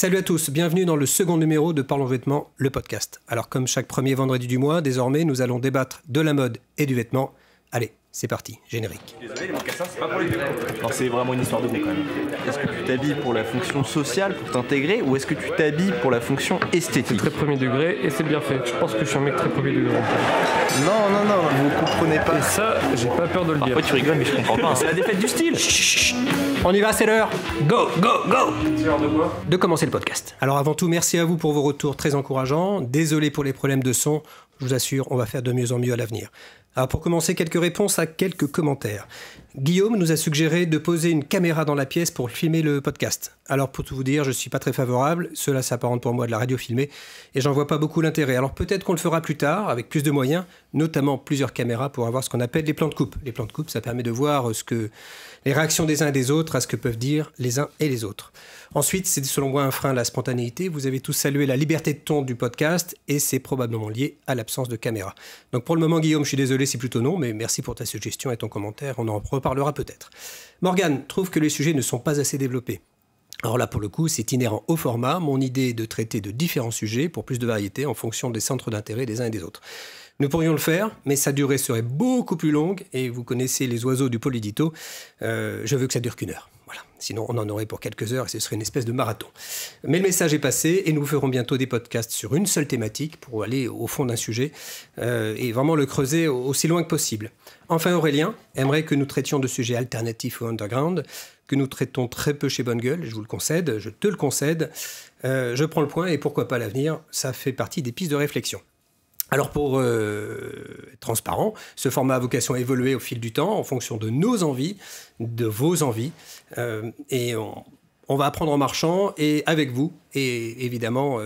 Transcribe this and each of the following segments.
Salut à tous, bienvenue dans le second numéro de Parlons Vêtements, le podcast. Alors comme chaque premier vendredi du mois, désormais nous allons débattre de la mode et du vêtement. Allez, c'est parti, générique. Désolé, les mocassins, c'est pas pour les vêtements. Alors c'est vraiment une histoire de goût quand même. Est-ce que tu t'habilles pour la fonction sociale, pour t'intégrer, ou est-ce que tu t'habilles pour la fonction esthétique ? C'est très premier degré et c'est bien fait. Je pense que je suis un mec très premier degré. Non, vous comprenez pas. Et ça, j'ai pas peur de le dire. Après tu rigoles mais je comprends pas. C'est la défaite du style. Chut. On y va, c'est l'heure. Go. C'est l'heure de quoi ? De commencer le podcast. Alors avant tout, merci à vous pour vos retours très encourageants. Désolé pour les problèmes de son. Je vous assure, on va faire de mieux en mieux à l'avenir. Alors pour commencer, quelques réponses à quelques commentaires. Guillaume nous a suggéré de poser une caméra dans la pièce pour filmer le podcast. Alors pour tout vous dire, je ne suis pas très favorable, cela s'apparente pour moi de la radio filmée, et j'en vois pas beaucoup l'intérêt. Alors peut-être qu'on le fera plus tard, avec plus de moyens, notamment plusieurs caméras pour avoir ce qu'on appelle les plans de coupe. Les plans de coupe, ça permet de voir ce que les réactions des uns et des autres à ce que peuvent dire les uns et les autres. Ensuite, c'est selon moi un frein à la spontanéité. Vous avez tous salué la liberté de ton du podcast et c'est probablement lié à l'absence de caméra. Donc pour le moment, Guillaume, je suis désolé, c'est plutôt non, mais merci pour ta suggestion et ton commentaire, on en reparlera peut-être. Morgane trouve que les sujets ne sont pas assez développés. Alors là, pour le coup, c'est inhérent au format. Mon idée est de traiter de différents sujets pour plus de variété en fonction des centres d'intérêt des uns et des autres. Nous pourrions le faire, mais sa durée serait beaucoup plus longue et vous connaissez les oiseaux du Polydito. Je veux que ça dure qu'une heure. Voilà. Sinon, on en aurait pour quelques heures et ce serait une espèce de marathon. Mais le message est passé et nous ferons bientôt des podcasts sur une seule thématique pour aller au fond d'un sujet et vraiment le creuser aussi loin que possible. Enfin, Aurélien aimerait que nous traitions de sujets alternatifs ou underground, que nous traitons très peu chez Bonne Gueule, je vous le concède, je te le concède, je prends le point et pourquoi pas l'avenir, ça fait partie des pistes de réflexion. Alors pour être transparent, ce format a vocation à évoluer au fil du temps en fonction de nos envies, de vos envies, et on va apprendre en marchant et avec vous, et évidemment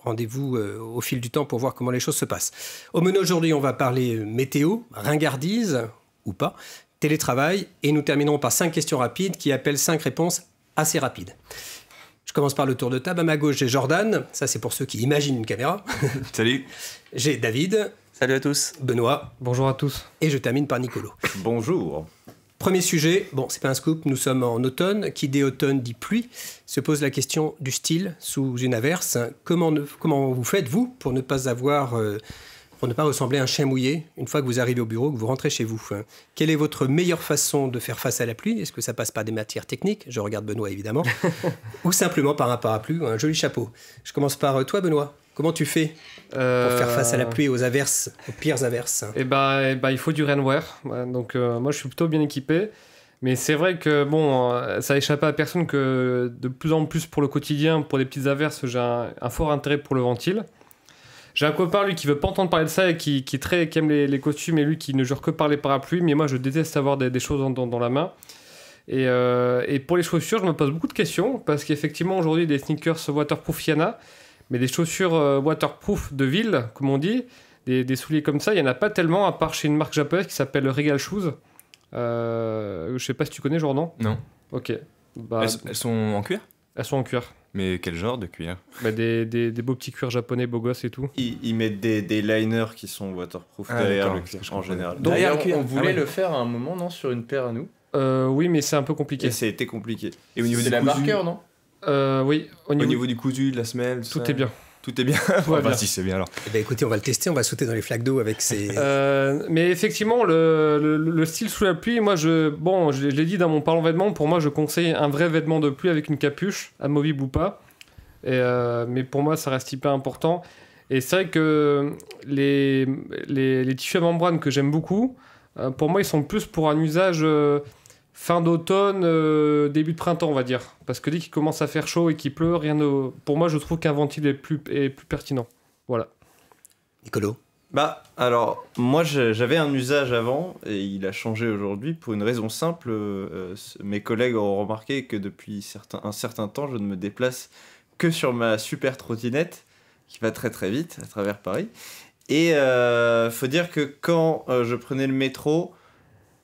rendez-vous au fil du temps pour voir comment les choses se passent. Au menu aujourd'hui, on va parler météo, ringardise ou pas, télétravail, et nous terminerons par 5 questions rapides qui appellent 5 réponses assez rapides. Je commence par le tour de table. À ma gauche, j'ai Jordan. Ça, c'est pour ceux qui imaginent une caméra. Salut. J'ai David. Salut à tous. Benoît. Bonjour à tous. Et je termine par Nicolo. Bonjour. Premier sujet. Bon, c'est pas un scoop. Nous sommes en automne. Qui dit automne dit pluie. Se pose la question du style sous une averse. Comment vous faites, vous, pour ne pas avoir... pour ne pas ressembler à un chien mouillé, une fois que vous arrivez au bureau, que vous rentrez chez vous. Quelle est votre meilleure façon de faire face à la pluie? Est-ce que ça passe par des matières techniques? Je regarde Benoît, évidemment. Ou simplement par un parapluie ou un joli chapeau. Je commence par toi, Benoît. Comment tu fais pour faire face à la pluie et aux averses, aux pires averses? Eh ben, il faut du rainwear. Donc, moi, je suis plutôt bien équipé. Mais c'est vrai que, bon, ça échappe à personne que de plus en plus, pour le quotidien, pour les petites averses, j'ai un fort intérêt pour le ventile. J'ai un copain, lui, qui veut pas entendre parler de ça et qui aime les costumes et lui qui ne jure que par les parapluies. Mais moi, je déteste avoir des choses dans la main. Et pour les chaussures, je me pose beaucoup de questions parce qu'effectivement, aujourd'hui, des sneakers waterproof, il y en a. Mais des chaussures waterproof de ville, comme on dit, des souliers comme ça, il n'y en a pas tellement à part chez une marque japonaise qui s'appelle Regal Shoes. Je sais pas si tu connais, Jordan. Non. Ok. Bah, elles sont en cuir ? Elles sont en cuir. Mais quel genre de cuir? Bah des beaux petits cuirs japonais, beaux gosses et tout. Ils mettent des liners qui sont waterproof derrière le cuir en général. Donc on voulait le faire à un moment, non? Sur une paire à nous. Oui, mais c'est un peu compliqué. Et ça a été compliqué. Et au niveau des marqueurs, non? Oui. Au niveau du cousu, de la semelle, tout est bien. Tout est bien. Enfin, si c'est bien alors. Eh bien, écoutez, on va le tester, on va sauter dans les flaques d'eau avec ces. Mais effectivement, le style sous la pluie, moi, je l'ai dit dans mon parlant vêtements, pour moi, je conseille un vrai vêtement de pluie avec une capuche, amovible ou pas. Et, mais pour moi, ça reste hyper important. Et c'est vrai que les tissus à membrane que j'aime beaucoup, pour moi, ils sont plus pour un usage fin d'automne, début de printemps, on va dire. Parce que dès qu'il commence à faire chaud et qu'il pleut, pour moi, je trouve qu'un ventile est plus pertinent. Voilà. Nicolo? Bah, alors, moi, j'avais un usage avant, et il a changé aujourd'hui, pour une raison simple. Mes collègues ont remarqué que depuis un certain temps, je ne me déplace que sur ma super trottinette, qui va très très vite à travers Paris. Et faut dire que quand je prenais le métro...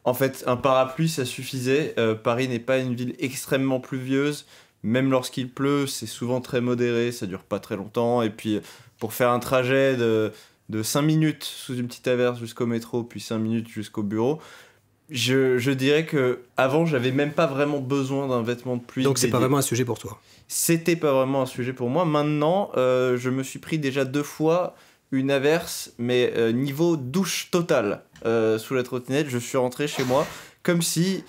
En fait, un parapluie, ça suffisait. Paris n'est pas une ville extrêmement pluvieuse. Même lorsqu'il pleut, c'est souvent très modéré, ça dure pas très longtemps. Et puis, pour faire un trajet de 5 minutes sous une petite averse jusqu'au métro, puis 5 minutes jusqu'au bureau, Je dirais que avant j'avais même pas vraiment besoin d'un vêtement de pluie. Donc c'est pas vraiment un sujet pour toi. C'était pas vraiment un sujet pour moi. Maintenant, je me suis pris déjà 2 fois une averse, mais niveau douche totale sous la trottinette. Je suis rentré chez moi comme si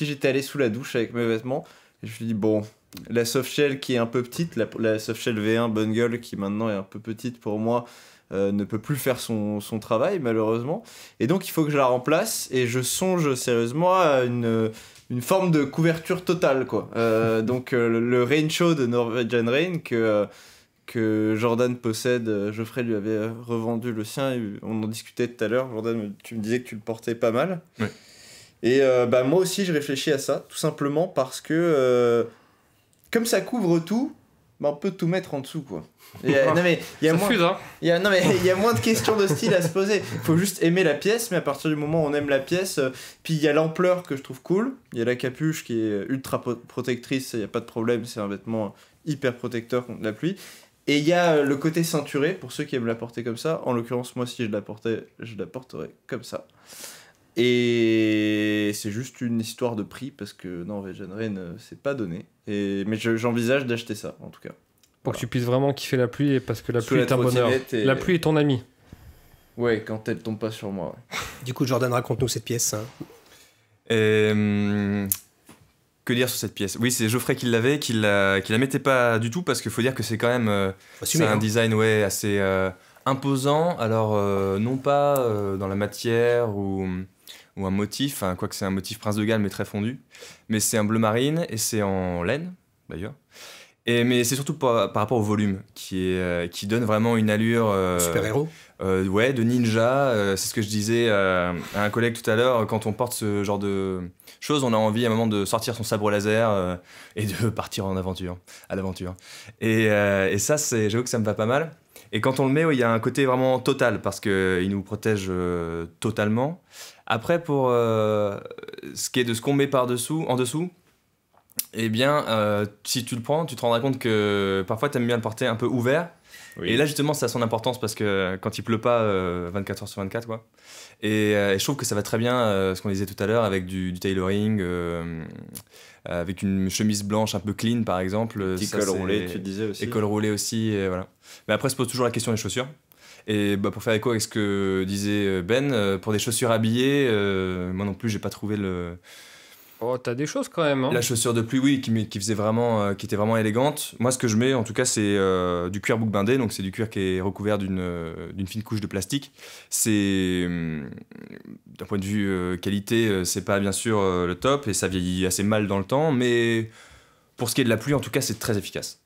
j'étais allé sous la douche avec mes vêtements. Et je me suis dit bon, la softshell qui est un peu petite, la softshell V1 Bonne Gueule qui maintenant est un peu petite pour moi. Ne peut plus faire son travail malheureusement, et donc il faut que je la remplace, et je songe sérieusement à une forme de couverture totale quoi. Donc le Rain Show de Norwegian Rain que Jordan possède, Geoffrey lui avait revendu le sien, et on en discutait tout à l'heure. Jordan, tu me disais que tu le portais pas mal, oui. Et moi aussi je réfléchis à ça, tout simplement parce que comme ça couvre tout, bah on peut tout mettre en dessous quoi. Il y a moins de questions de style à se poser. Il faut juste aimer la pièce, mais à partir du moment où on aime la pièce, puis il y a l'ampleur que je trouve cool, il y a la capuche qui est ultra protectrice, il n'y a pas de problème, c'est un vêtement hyper protecteur contre la pluie. Et il y a le côté ceinturé, pour ceux qui aiment la porter comme ça. En l'occurrence, moi si je la portais, je la porterais comme ça. Et c'est juste une histoire de prix, parce que Norwegian Rain, c'est pas donné. Mais j'envisage d'acheter ça, en tout cas. Pour que tu puisses vraiment kiffer la pluie, parce que la pluie est un bonheur. La pluie est ton ami. Ouais, quand elle tombe pas sur moi. Ouais. Du coup, Jordan, raconte-nous cette pièce. Hein. Que dire sur cette pièce? Oui, c'est Geoffrey qui l'avait, qui la mettait pas du tout, parce qu'il faut dire que c'est quand même c'est un design assez imposant. Alors, non pas dans la matière ou un motif, hein, quoique c'est un motif Prince de Galles, mais très fondu. Mais c'est un bleu marine, et c'est en laine, d'ailleurs. Mais c'est surtout par rapport au volume qui donne vraiment une allure super-héros, de ninja. C'est ce que je disais à un collègue tout à l'heure. Quand on porte ce genre de choses, on a envie à un moment de sortir son sabre laser et de partir à l'aventure. Et ça, j'avoue que ça me va pas mal. Et quand on le met, il y a un côté vraiment total, parce qu'il nous protège totalement. Après, pour ce qui est de ce qu'on met en dessous, eh bien, si tu le prends, tu te rendras compte que parfois t'aimes bien le porter un peu ouvert. Oui. Et là, justement, ça a son importance, parce que quand il pleut pas 24 heures sur 24, quoi. Et je trouve que ça va très bien, ce qu'on disait tout à l'heure, avec du tailoring, avec une chemise blanche un peu clean, par exemple. Petit col roulé, tu disais aussi. Et col roulé aussi, voilà. Mais après, se pose toujours la question des chaussures. Et pour faire écho avec ce que disait Ben, pour des chaussures habillées, moi non plus, j'ai pas trouvé le... Oh, t'as des choses quand même, hein. La chaussure de pluie, oui, qui était vraiment élégante. Moi, ce que je mets, en tout cas, c'est du cuir boucle bindé. Donc, c'est du cuir qui est recouvert d'une fine couche de plastique. C'est, d'un point de vue qualité, c'est pas bien sûr le top, et ça vieillit assez mal dans le temps. Mais pour ce qui est de la pluie, en tout cas, c'est très efficace.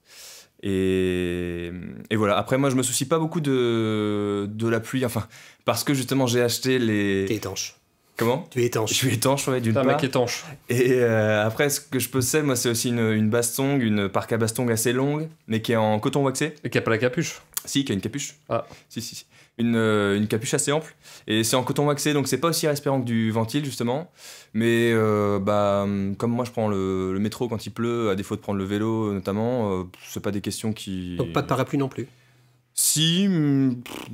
Et voilà. Après, moi, je me soucie pas beaucoup de la pluie, enfin, parce que justement, j'ai acheté les... T'es étanche. Comment? Tu es étanche. Je suis étanche, ouais, d'une part. T'es un mec étanche. Et après, ce que je possède, moi, c'est aussi une bastongue, une parka bastongue assez longue, mais qui est en coton waxé. Et qui n'a pas la capuche. Si, qui a une capuche. Ah. Si. Une capuche assez ample. Et c'est en coton waxé, donc c'est pas aussi respirant que du ventil, justement. Mais comme moi, je prends le métro quand il pleut, à défaut de prendre le vélo, notamment, c'est pas des questions qui... Donc pas de parapluie non plus. Si...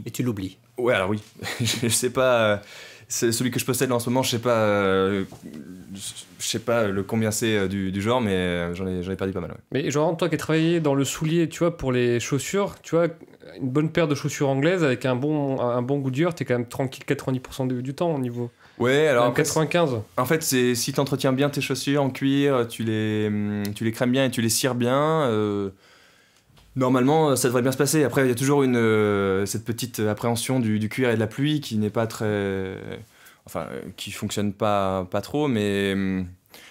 Et tu l'oublies. Ouais, alors oui. Je sais pas... C'est celui que je possède en ce moment, je sais pas le combien c'est du genre, mais j'en ai perdu pas mal. Ouais. Mais genre, toi qui as travaillé dans le soulier, tu vois, pour les chaussures, tu vois, une bonne paire de chaussures anglaises avec un bon Goodyear, t'es quand même tranquille 90% du temps au niveau. Ouais, alors en 95. En fait, c'est si t'entretiens bien tes chaussures en cuir, tu les crèmes bien et tu les cires bien. Normalement, ça devrait bien se passer. Après, il y a toujours cette petite appréhension du cuir et de la pluie qui n'est pas très... Enfin, qui fonctionne pas trop, mais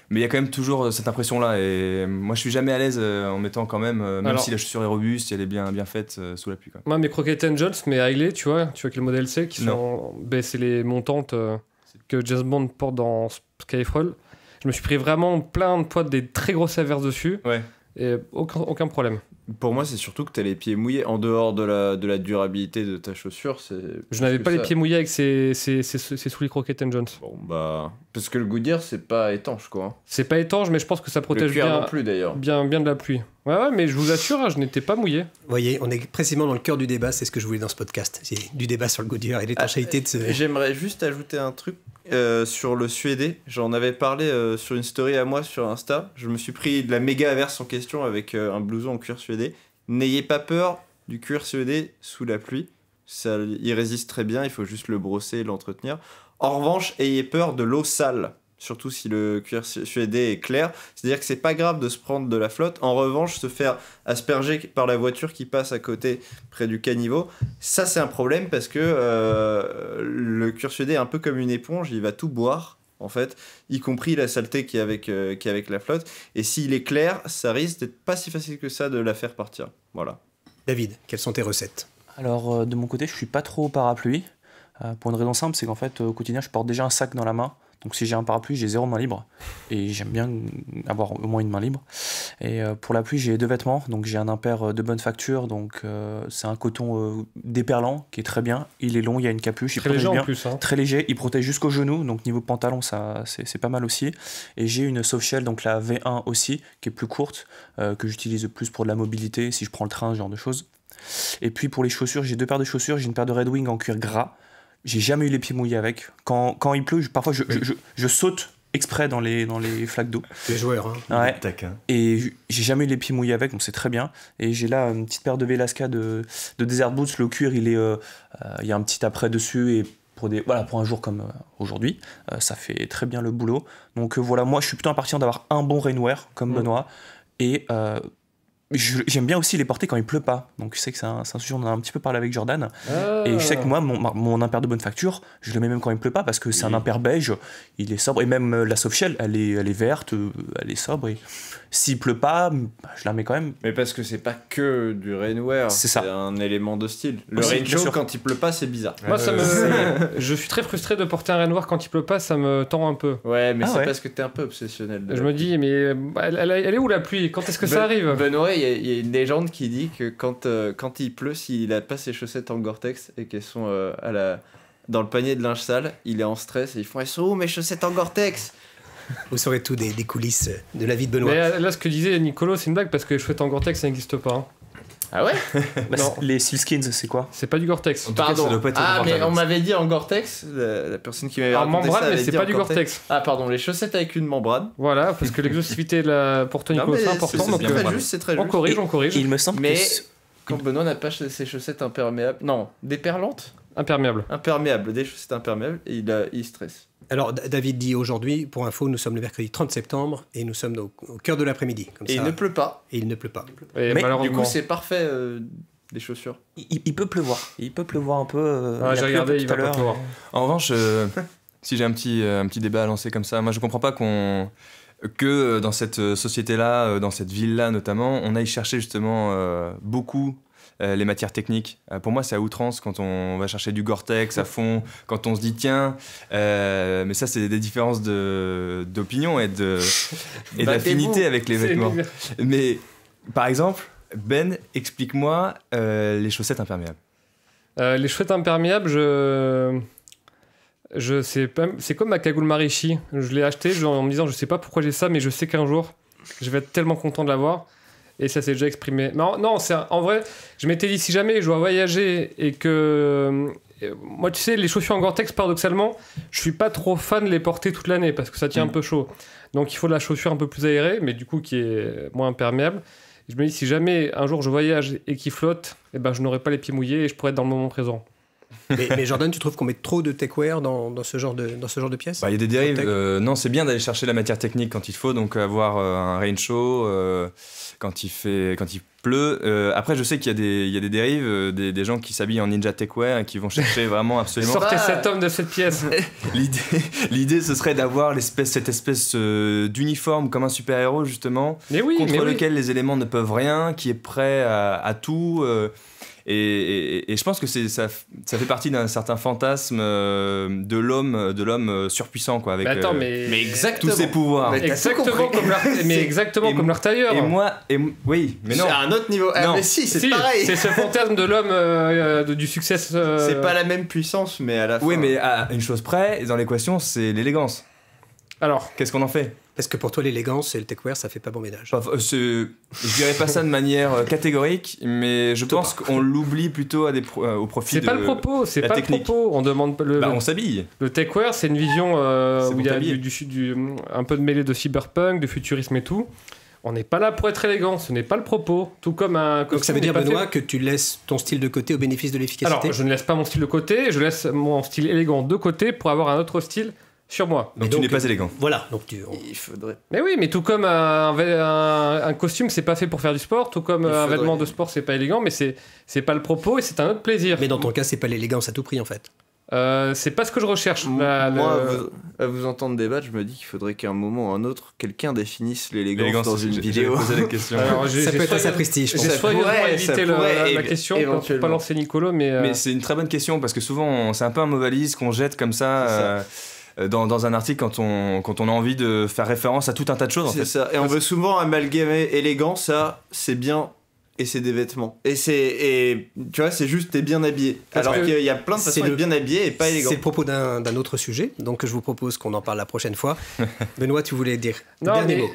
il y a quand même toujours cette impression-là. Et moi, je suis jamais à l'aise en mettant quand même... Alors, si la chaussure est robuste, elle est bien faite sous la pluie. Quoi. Moi, mes Croquettes Angels, mes Hailey, tu vois quel modèle c'est qui sont... Ben, c'est les montantes que James Bond porte dans Skyfall. Je me suis pris vraiment plein de poids, des très grosses averses dessus. Ouais. Et aucun problème. Pour moi, c'est surtout que t'as les pieds mouillés. En dehors de la durabilité de ta chaussure, c'est... Je n'avais pas les pieds mouillés avec ces souliers Croquettes and Jones. Bon, bah... Parce que le Goodyear, c'est pas étanche, quoi. C'est pas étanche, mais je pense que ça protège bien, non plus, bien de la pluie. Ouais, mais je vous assure, je n'étais pas mouillé. Vous voyez, on est précisément dans le cœur du débat, c'est ce que je voulais dans ce podcast. C'est du débat sur le Goodyear et l'étanchéité de ce... J'aimerais juste ajouter un truc sur le suédé. J'en avais parlé sur une story à moi sur Insta. Je me suis pris de la méga averse en question avec un blouson en cuir suédé. N'ayez pas peur du cuir suédé sous la pluie. Ça, il résiste très bien, il faut juste le brosser et l'entretenir. En revanche, ayez peur de l'eau sale. Surtout si le cuir suédé est clair. C'est-à-dire que c'est pas grave de se prendre de la flotte. En revanche, se faire asperger par la voiture qui passe à côté près du caniveau, ça c'est un problème parce que le cuir suédé est un peu comme une éponge, il va tout boire en fait, y compris la saleté qui est avec la flotte. Et s'il est clair, ça risque d'être pas si facile que ça de la faire partir. Voilà. David, quelles sont tes recettes? Alors de mon côté, je suis pas trop parapluie. Pour une raison simple, c'est qu'en fait au quotidien, je porte déjà un sac dans la main. Donc si j'ai un parapluie, j'ai zéro main libre. Et j'aime bien avoir au moins une main libre. Et pour la pluie, j'ai deux vêtements. Donc j'ai un impair de bonne facture. Donc c'est un coton déperlant qui est très bien. Il est long, il y a une capuche. Très léger en plus. Hein. Très léger, il protège jusqu'au genou. Donc niveau pantalon, ça c'est pas mal aussi. Et j'ai une softshell, donc la V1 aussi, qui est plus courte, que j'utilise plus pour de la mobilité, si je prends le train, ce genre de choses. Et puis pour les chaussures, j'ai deux paires de chaussures. J'ai une paire de Red Wing en cuir gras. J'ai jamais eu les pieds mouillés avec. Quand il pleut, parfois je saute exprès dans les flaques d'eau. Les joueurs, hein. Ouais. Taquin. Et j'ai jamais eu les pieds mouillés avec, donc c'est très bien. Et j'ai là une petite paire de Velasca de Desert Boots. Le cuir, il y a un petit après dessus. Et pour un jour comme aujourd'hui, ça fait très bien le boulot. Donc voilà, moi je suis plutôt impatient d'avoir un bon rainwear comme Benoît. Et j'aime bien aussi les porter quand il pleut pas. Donc je sais que c'est un sujet, on en a un petit peu parlé avec Jordan. Ah. Et je sais que moi, mon impair de bonne facture, je le mets même quand il pleut pas parce que c'est un impair beige, il est sobre. Et même la softshell, elle est verte, elle est sobre. Et s'il pleut pas, bah, je la mets quand même. Mais parce que c'est pas que du rainwear, c'est un élément de style. Le rainwear quand il pleut pas, c'est bizarre. Moi, je suis très frustré de porter un rainwear quand il pleut pas, ça me tend un peu. Ouais, mais parce que t'es un peu obsessionnel. Je me dis, mais elle est où la pluie? Quand est-ce que ça arrive? Benoît, il y a une légende qui dit que quand il pleut, s'il a pas ses chaussettes en Gore-Tex et qu'elles sont dans le panier de linge sale, il est en stress et ils font « Elles sont où mes chaussettes en Gore-Tex ?» Vous saurez tout des coulisses de la vie de Benoît. Mais là, ce que disait Nicolo, c'est une blague parce que les chaussettes en Gore-Tex, ça n'existe pas. Hein. Ah ouais? Bah, non. Les Sealskins, c'est quoi? C'est pas du Gore-Tex. Pardon. Cas, mais on m'avait dit en Gore-Tex, la personne qui m'avait raconté ça. En membrane, mais c'est pas du Gore-Tex. Ah pardon, les chaussettes avec une membrane. Voilà, parce que l'exhaustivité pour toi, Nicolas, c'est important. C'est très juste, c'est très juste. On corrige. Il me semble mais quand Benoît n'a pas ses chaussettes imperméables. Non, déperlantes. Imperméable, des chaussettes imperméables, et il stresse. Alors David dit aujourd'hui, pour info, nous sommes le mercredi 30 septembre et nous sommes au cœur de l'après-midi. Et il ne pleut pas. Mais du coup, c'est parfait, des chaussures. Il peut pleuvoir. Il peut pleuvoir un peu. J'ai regardé, il va pas pleuvoir. En revanche, si j'ai un petit débat à lancer comme ça, moi je comprends pas que dans cette société-là, dans cette ville-là notamment, on aille chercher justement beaucoup... les matières techniques. Pour moi, c'est à outrance quand on va chercher du Gore-Tex à fond, quand on se dit tiens, mais ça, c'est des différences d'opinion et d'affinité avec les vêtements. Mais par exemple, Ben, explique-moi les chaussettes imperméables. Les chaussettes imperméables, c'est comme ma cagoule Marichi. Je l'ai achetée en me disant je sais pas pourquoi j'ai ça, mais je sais qu'un jour, je vais être tellement content de l'avoir. Et ça s'est déjà exprimé. Non, en vrai, je m'étais dit, si jamais je dois voyager et que... Moi, tu sais, les chaussures en Gore-Tex, paradoxalement, je suis pas trop fan de les porter toute l'année parce que ça tient un peu chaud. Donc, il faut de la chaussure un peu plus aérée, mais du coup, qui est moins imperméable. Et je me dis, si jamais un jour je voyage et qu'il flotte, eh ben, je n'aurai pas les pieds mouillés et je pourrais être dans le moment présent. Mais Jordan, tu trouves qu'on met trop de techwear dans ce genre de pièces? Bah, y a des dérives. Non, c'est bien d'aller chercher la matière technique quand il faut, donc avoir un rain show quand il pleut. Après, je sais qu'il y a des dérives, des gens qui s'habillent en ninja techwear et qui vont chercher vraiment absolument... Sortez cet homme de cette pièce. L'idée, ce serait d'avoir cette espèce d'uniforme comme un super-héros, justement, contre lequel les éléments ne peuvent rien, qui est prêt à tout... Et je pense que ça fait partie d'un certain fantasme de l'homme surpuissant, quoi, avec tous ses pouvoirs. Exactement comme leur tailleur. Et moi, oui, mais non. C'est à un autre niveau. Ah, mais si, c'est pareil. C'est ce fantasme de l'homme du succès. C'est pas la même puissance, mais à la fin. Oui, mais à une chose près, dans l'équation, c'est l'élégance. Alors, qu'est-ce qu'on en fait ? Est-ce que pour toi, l'élégance et le techwear, ça fait pas bon ménage? Je dirais pas ça de manière catégorique, mais je pense qu'on l'oublie plutôt à des au profit de la technique. C'est pas le propos, on demande le... Bah, on s'habille. Le techwear, c'est une vision où il y a un peu de mêlée de cyberpunk, de futurisme et tout. On n'est pas là pour être élégant, ce n'est pas le propos. Tout comme un costume. Donc ça veut dire, Benoît, que tu laisses ton style de côté au bénéfice de l'efficacité? Alors, je ne laisse pas mon style de côté, je laisse mon style élégant de côté pour avoir un autre style sur moi. Mais donc tu n'es pas élégant. Voilà. Donc il faudrait... Mais oui, mais tout comme un costume, c'est pas fait pour faire du sport, tout comme un vêtement de sport, c'est pas élégant, mais c'est pas le propos et c'est un autre plaisir. Mais dans ton cas, c'est pas l'élégance à tout prix, en fait. C'est pas ce que je recherche. À vous entendre débattre, je me dis qu'il faudrait qu'à un moment ou à un autre, quelqu'un définisse l'élégance dans une vidéo. Alors, ça peut être à Sapristi, je pense. J'ai soigné pour éviter la question, pour pas lancer Nicolo, mais c'est une très bonne question parce que souvent, c'est un peu un mot valise qu'on jette comme ça. Dans un article quand on a envie de faire référence à tout un tas de choses. C'est ça, et on veut souvent amalgamer élégance à c'est bien et c'est des vêtements. Et tu vois, c'est juste t'es bien habillé. Alors qu'il y a plein de façons d'être bien habillé et pas élégant. C'est le propos d'un autre sujet, donc je vous propose qu'on en parle la prochaine fois. Benoît, tu voulais dire dernier mot.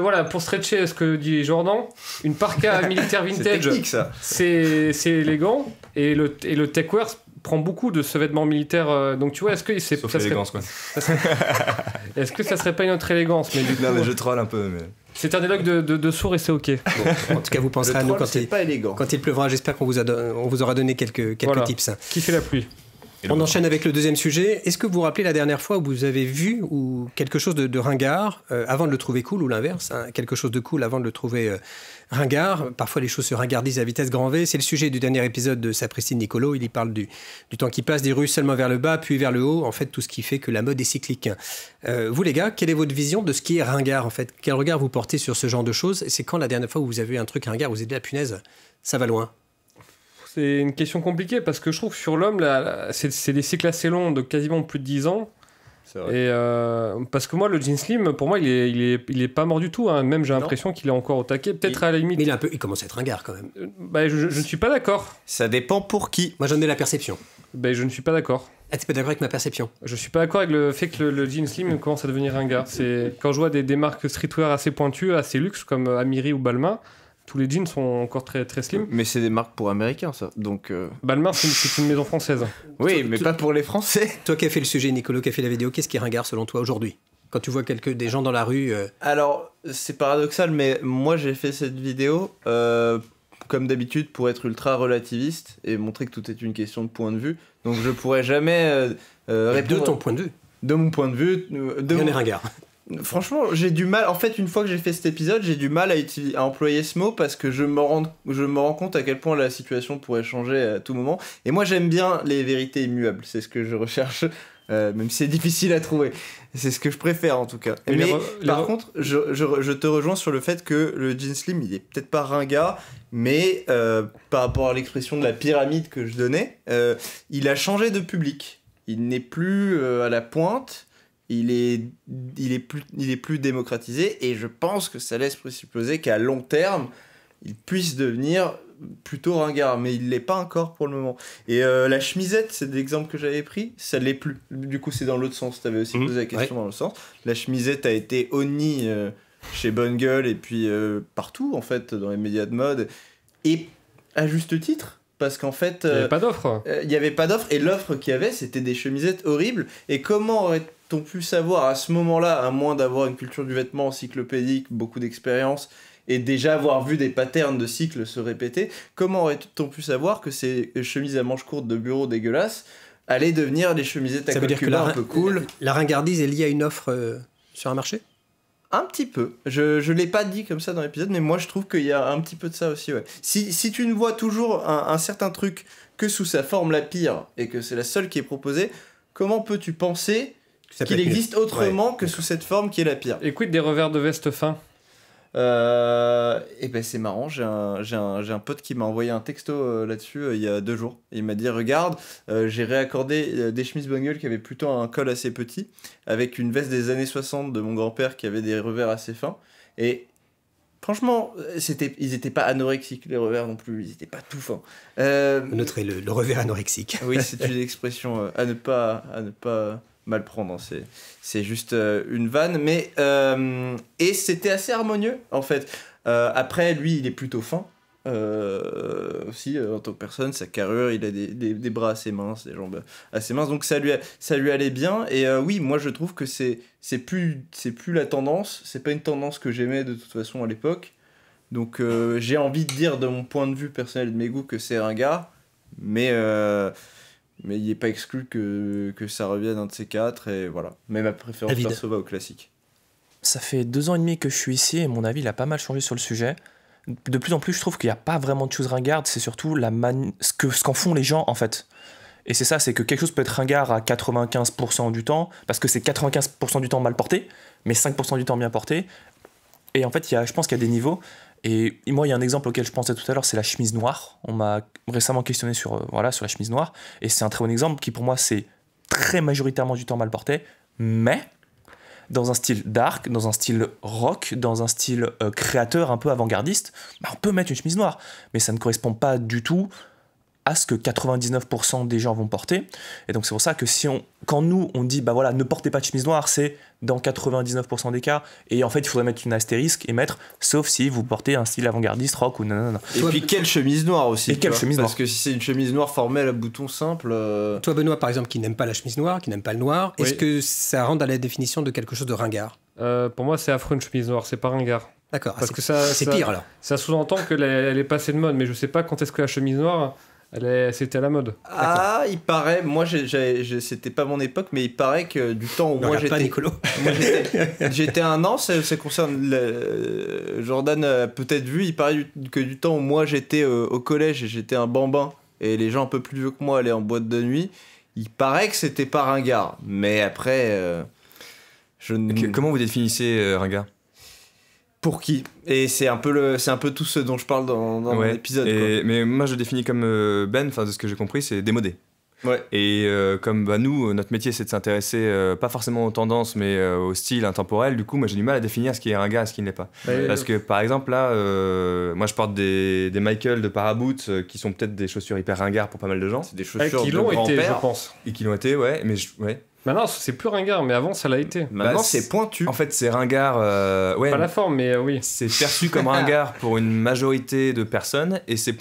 Voilà, pour stretcher ce que dit Jordan, une parka militaire vintage, c'est élégant, et le techwear prend beaucoup de ce vêtement militaire, donc tu vois, est-ce que c'est est-ce que ça serait pas une autre élégance? Mais non, mais je troll un peu, mais c'est un dialogue de sourd et c'est ok. Bon, en tout cas, vous penserez à nous quand il pleuvra. J'espère qu'on vous aura donné quelques tips. Qui fait la pluie? On enchaîne avec le deuxième sujet. Est-ce que vous vous rappelez la dernière fois où vous avez vu ou quelque chose de ringard avant de le trouver cool, ou l'inverse, hein, quelque chose de cool avant de le trouver ringard? Parfois, les choses se ringardisent à vitesse grand V. C'est le sujet du dernier épisode de Sapristi de Nicolo. Il y parle du temps qui passe, des rues seulement vers le bas, puis vers le haut. En fait, tout ce qui fait que la mode est cyclique. Vous, les gars, quelle est votre vision de ce qui est ringard, en fait? Quel regard vous portez sur ce genre de choses? C'est quand la dernière fois où vous avez eu un truc ringard, vous êtes dit, ah, punaise, ça va loin? C'est une question compliquée parce que je trouve que sur l'homme, c'est des cycles assez longs de quasiment plus de 10 ans. C'est vrai. Et parce que moi, le jean slim, pour moi, il est pas mort du tout. Hein. Même j'ai l'impression qu'il est encore au taquet, peut-être à la limite. Mais il commence à être ringard quand même. Je ne suis pas d'accord. Ça dépend pour qui. Moi, j'en ai la perception. Je ne suis pas d'accord. Ah, t'es pas d'accord avec ma perception? Je suis pas d'accord avec le fait que le jean slim commence à devenir ringard. Quand je vois des marques streetwear assez pointues, assez luxe, comme Amiri ou Balmain, tous les jeans sont encore très, très slim. Mais c'est des marques pour Américains, ça. Donc, Balmain, c'est une maison française. Oui, mais pas pour les Français. Toi qui as fait le sujet, Nicolo, qui a fait la vidéo, qu'est-ce qui est ringard selon toi aujourd'hui? Quand tu vois des gens dans la rue... Alors, c'est paradoxal, mais moi j'ai fait cette vidéo, comme d'habitude, pour être ultra relativiste et montrer que tout est une question de point de vue. Donc je pourrais jamais répondre... De ton point de vue? De mon point de vue... Il y en a ringard. Franchement, j'ai du mal. En fait, une fois que j'ai fait cet épisode, j'ai du mal à employer ce mot parce que je me rends compte à quel point la situation pourrait changer à tout moment. Et moi, j'aime bien les vérités immuables. C'est ce que je recherche, même si c'est difficile à trouver. C'est ce que je préfère en tout cas. Mais par contre, je te rejoins sur le fait que le jean slim, il est peut-être pas ringard, mais par rapport à l'expression de la pyramide que je donnais, il a changé de public. Il n'est plus à la pointe. Il est plus démocratisé et je pense que ça laisse présupposer qu'à long terme, il puisse devenir plutôt ringard, mais il ne l'est pas encore pour le moment. Et la chemisette, c'est l'exemple que j'avais pris, ça ne l'est plus. Du coup, c'est dans l'autre sens, tu avais aussi posé la question dans l'autre sens. La chemisette a été honnie chez Bonne Gueule et puis partout, en fait, dans les médias de mode, et à juste titre. Parce qu'en fait, il n'y avait pas d'offre. Il n'y avait pas d'offre et l'offre qu'il y avait, c'était des chemisettes horribles. Et comment aurait-on pu savoir à ce moment-là, à moins d'avoir une culture du vêtement encyclopédique, beaucoup d'expérience et déjà avoir vu des patterns de cycles se répéter, comment aurait-on pu savoir que ces chemises à manches courtes de bureau dégueulasses allaient devenir des chemisettes à col cubain un peu cool? La ringardise est liée à une offre sur un marché? Un petit peu. Je l'ai pas dit comme ça dans l'épisode, mais moi je trouve qu'il y a un petit peu de ça aussi. Ouais. Si tu ne vois toujours un certain truc que sous sa forme la pire et que c'est la seule qui est proposée, comment peux-tu penser qu'il existe autrement que sous cette forme qui est la pire? Et quid des revers de veste fins? Et ben c'est marrant, j'ai un pote qui m'a envoyé un texto là-dessus il y a 2 jours. Il m'a dit regarde, j'ai réaccordé des chemises Bonne Gueule qui avaient plutôt un col assez petit avec une veste des années 60 de mon grand-père qui avait des revers assez fins. Et franchement, ils n'étaient pas anorexiques les revers non plus, ils n'étaient pas tout fins. Noterez le revers anorexique. Oui, c'est une expression à ne pas mal prendre, hein. C'est juste une vanne, mais et c'était assez harmonieux en fait. Après, lui, il est plutôt fin. Aussi en tant que personne, sa carrure, il a des bras assez minces, des jambes assez minces, donc ça lui allait bien. Et oui, moi je trouve que c'est plus la tendance, c'est pas une tendance que j'aimais de toute façon à l'époque, donc j'ai envie de dire de mon point de vue personnel, de mes goûts, que c'est ringard, mais il est pas exclu que ça revienne un de ces quatre, et voilà. Mais ma préférence perso va au classique. Ça fait 2 ans et demi que je suis ici et mon avis il a pas mal changé sur le sujet. De plus en plus, je trouve qu'il n'y a pas vraiment de choses ringardes, c'est surtout ce qu'en font les gens, en fait. Et c'est ça, c'est que quelque chose peut être ringard à 95% du temps, parce que c'est 95% du temps mal porté, mais 5% du temps bien porté. Et en fait, je pense qu'il y a des niveaux. Et moi, il y a un exemple auquel je pensais tout à l'heure, c'est la chemise noire. On m'a récemment questionné sur la chemise noire, et c'est un très bon exemple qui, pour moi, c'est très majoritairement du temps mal porté, mais dans un style dark, dans un style rock, dans un style créateur un peu avant-gardiste, bah on peut mettre une chemise noire. Mais ça ne correspond pas du tout à ce que 99% des gens vont porter. Et donc c'est pour ça que quand nous on dit bah voilà, ne portez pas de chemise noire, c'est dans 99% des cas. Et en fait, il faudrait mettre une astérisque et mettre sauf si vous portez un style avant-gardiste, rock ou nanana. Et puis quelle chemise noire aussi. Et quelle chemise noire. Parce que si c'est une chemise noire formelle à boutons simples. Toi, Benoît, par exemple, qui n'aime pas la chemise noire, qui n'aime pas le noir, oui. Est-ce que ça rentre dans la définition de quelque chose de ringard? Pour moi, c'est affreux une chemise noire, c'est pas ringard. D'accord, parce que c'est pire alors. Ça sous-entend qu'elle est passée de mode, mais je sais pas quand est-ce que la chemise noire. C'était à la mode. Ah, il paraît, moi c'était pas mon époque, mais il paraît que du temps où moi j'étais un an, ça concerne Jordan, peut-être vu, il paraît que du temps où moi j'étais au collège et j'étais un bambin et les gens un peu plus vieux que moi allaient en boîte de nuit, il paraît que c'était pas ringard. Mais après, comment vous définissez ringard ? Pour qui? Et c'est un peu tout ce dont je parle dans l'épisode. Ouais, mais moi je le définis comme enfin de ce que j'ai compris, c'est démodé. Ouais. Et comme nous, notre métier c'est de s'intéresser pas forcément aux tendances, mais au style intemporel. Du coup, moi j'ai du mal à définir ce qui est ringard et ce qui ne l'est pas. Ouais, parce que par exemple là, moi je porte des Michael de Paraboot qui sont peut-être des chaussures hyper ringards pour pas mal de gens. C'est des chaussures qui l'ont été, je pense. Et qui l'ont été, ouais. Mais ouais. Maintenant, c'est plus ringard, mais avant, ça l'a été. Maintenant, c'est pointu. En fait, c'est ringard. Ouais, pas la forme, mais oui. C'est perçu comme ringard pour une majorité de personnes, et c'est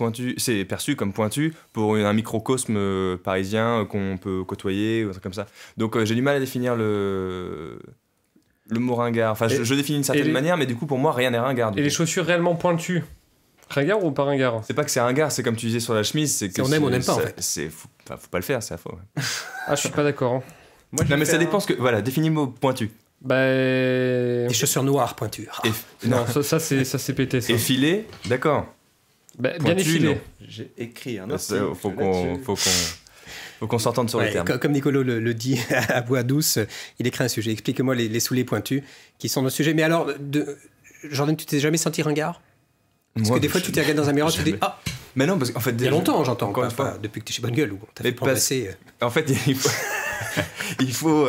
perçu comme pointu pour un microcosme parisien qu'on peut côtoyer, ou un truc comme ça. Donc, j'ai du mal à définir le mot ringard. Enfin, je définis d'une certaine manière, mais du coup, pour moi, rien n'est ringard. Et les chaussures réellement pointues, ringard ou pas ringard? C'est pas que c'est ringard, c'est comme tu disais sur la chemise. C'est que si on aime, on n'aime pas, en fait. Faut pas le faire, c'est affreux. Ouais. Ah, je suis pas d'accord. Hein. Moi, non mais ça dépend ce que... Voilà, définis le mot pointu. Des chaussures noires pointues. Ah. Non, ça c'est pété ça. Effilé, d'accord. Bien effilé. J'ai écrit un article. Faut qu'on s'entende sur les termes. Comme Nicolo le dit à voix douce, il écrit un sujet. Expliquez-moi les soulets pointus qui sont nos sujets. Mais alors, Jordan, tu t'es jamais senti ringard? Parce que des fois, tu te regardes dans un miroir, tu te dis « Ah !» Mais non, parce qu'en fait... Il y a longtemps, j'entends, encore une fois, depuis que tu es chez Bonne Gueule, où t'as fait prendre assez... En fait, il faut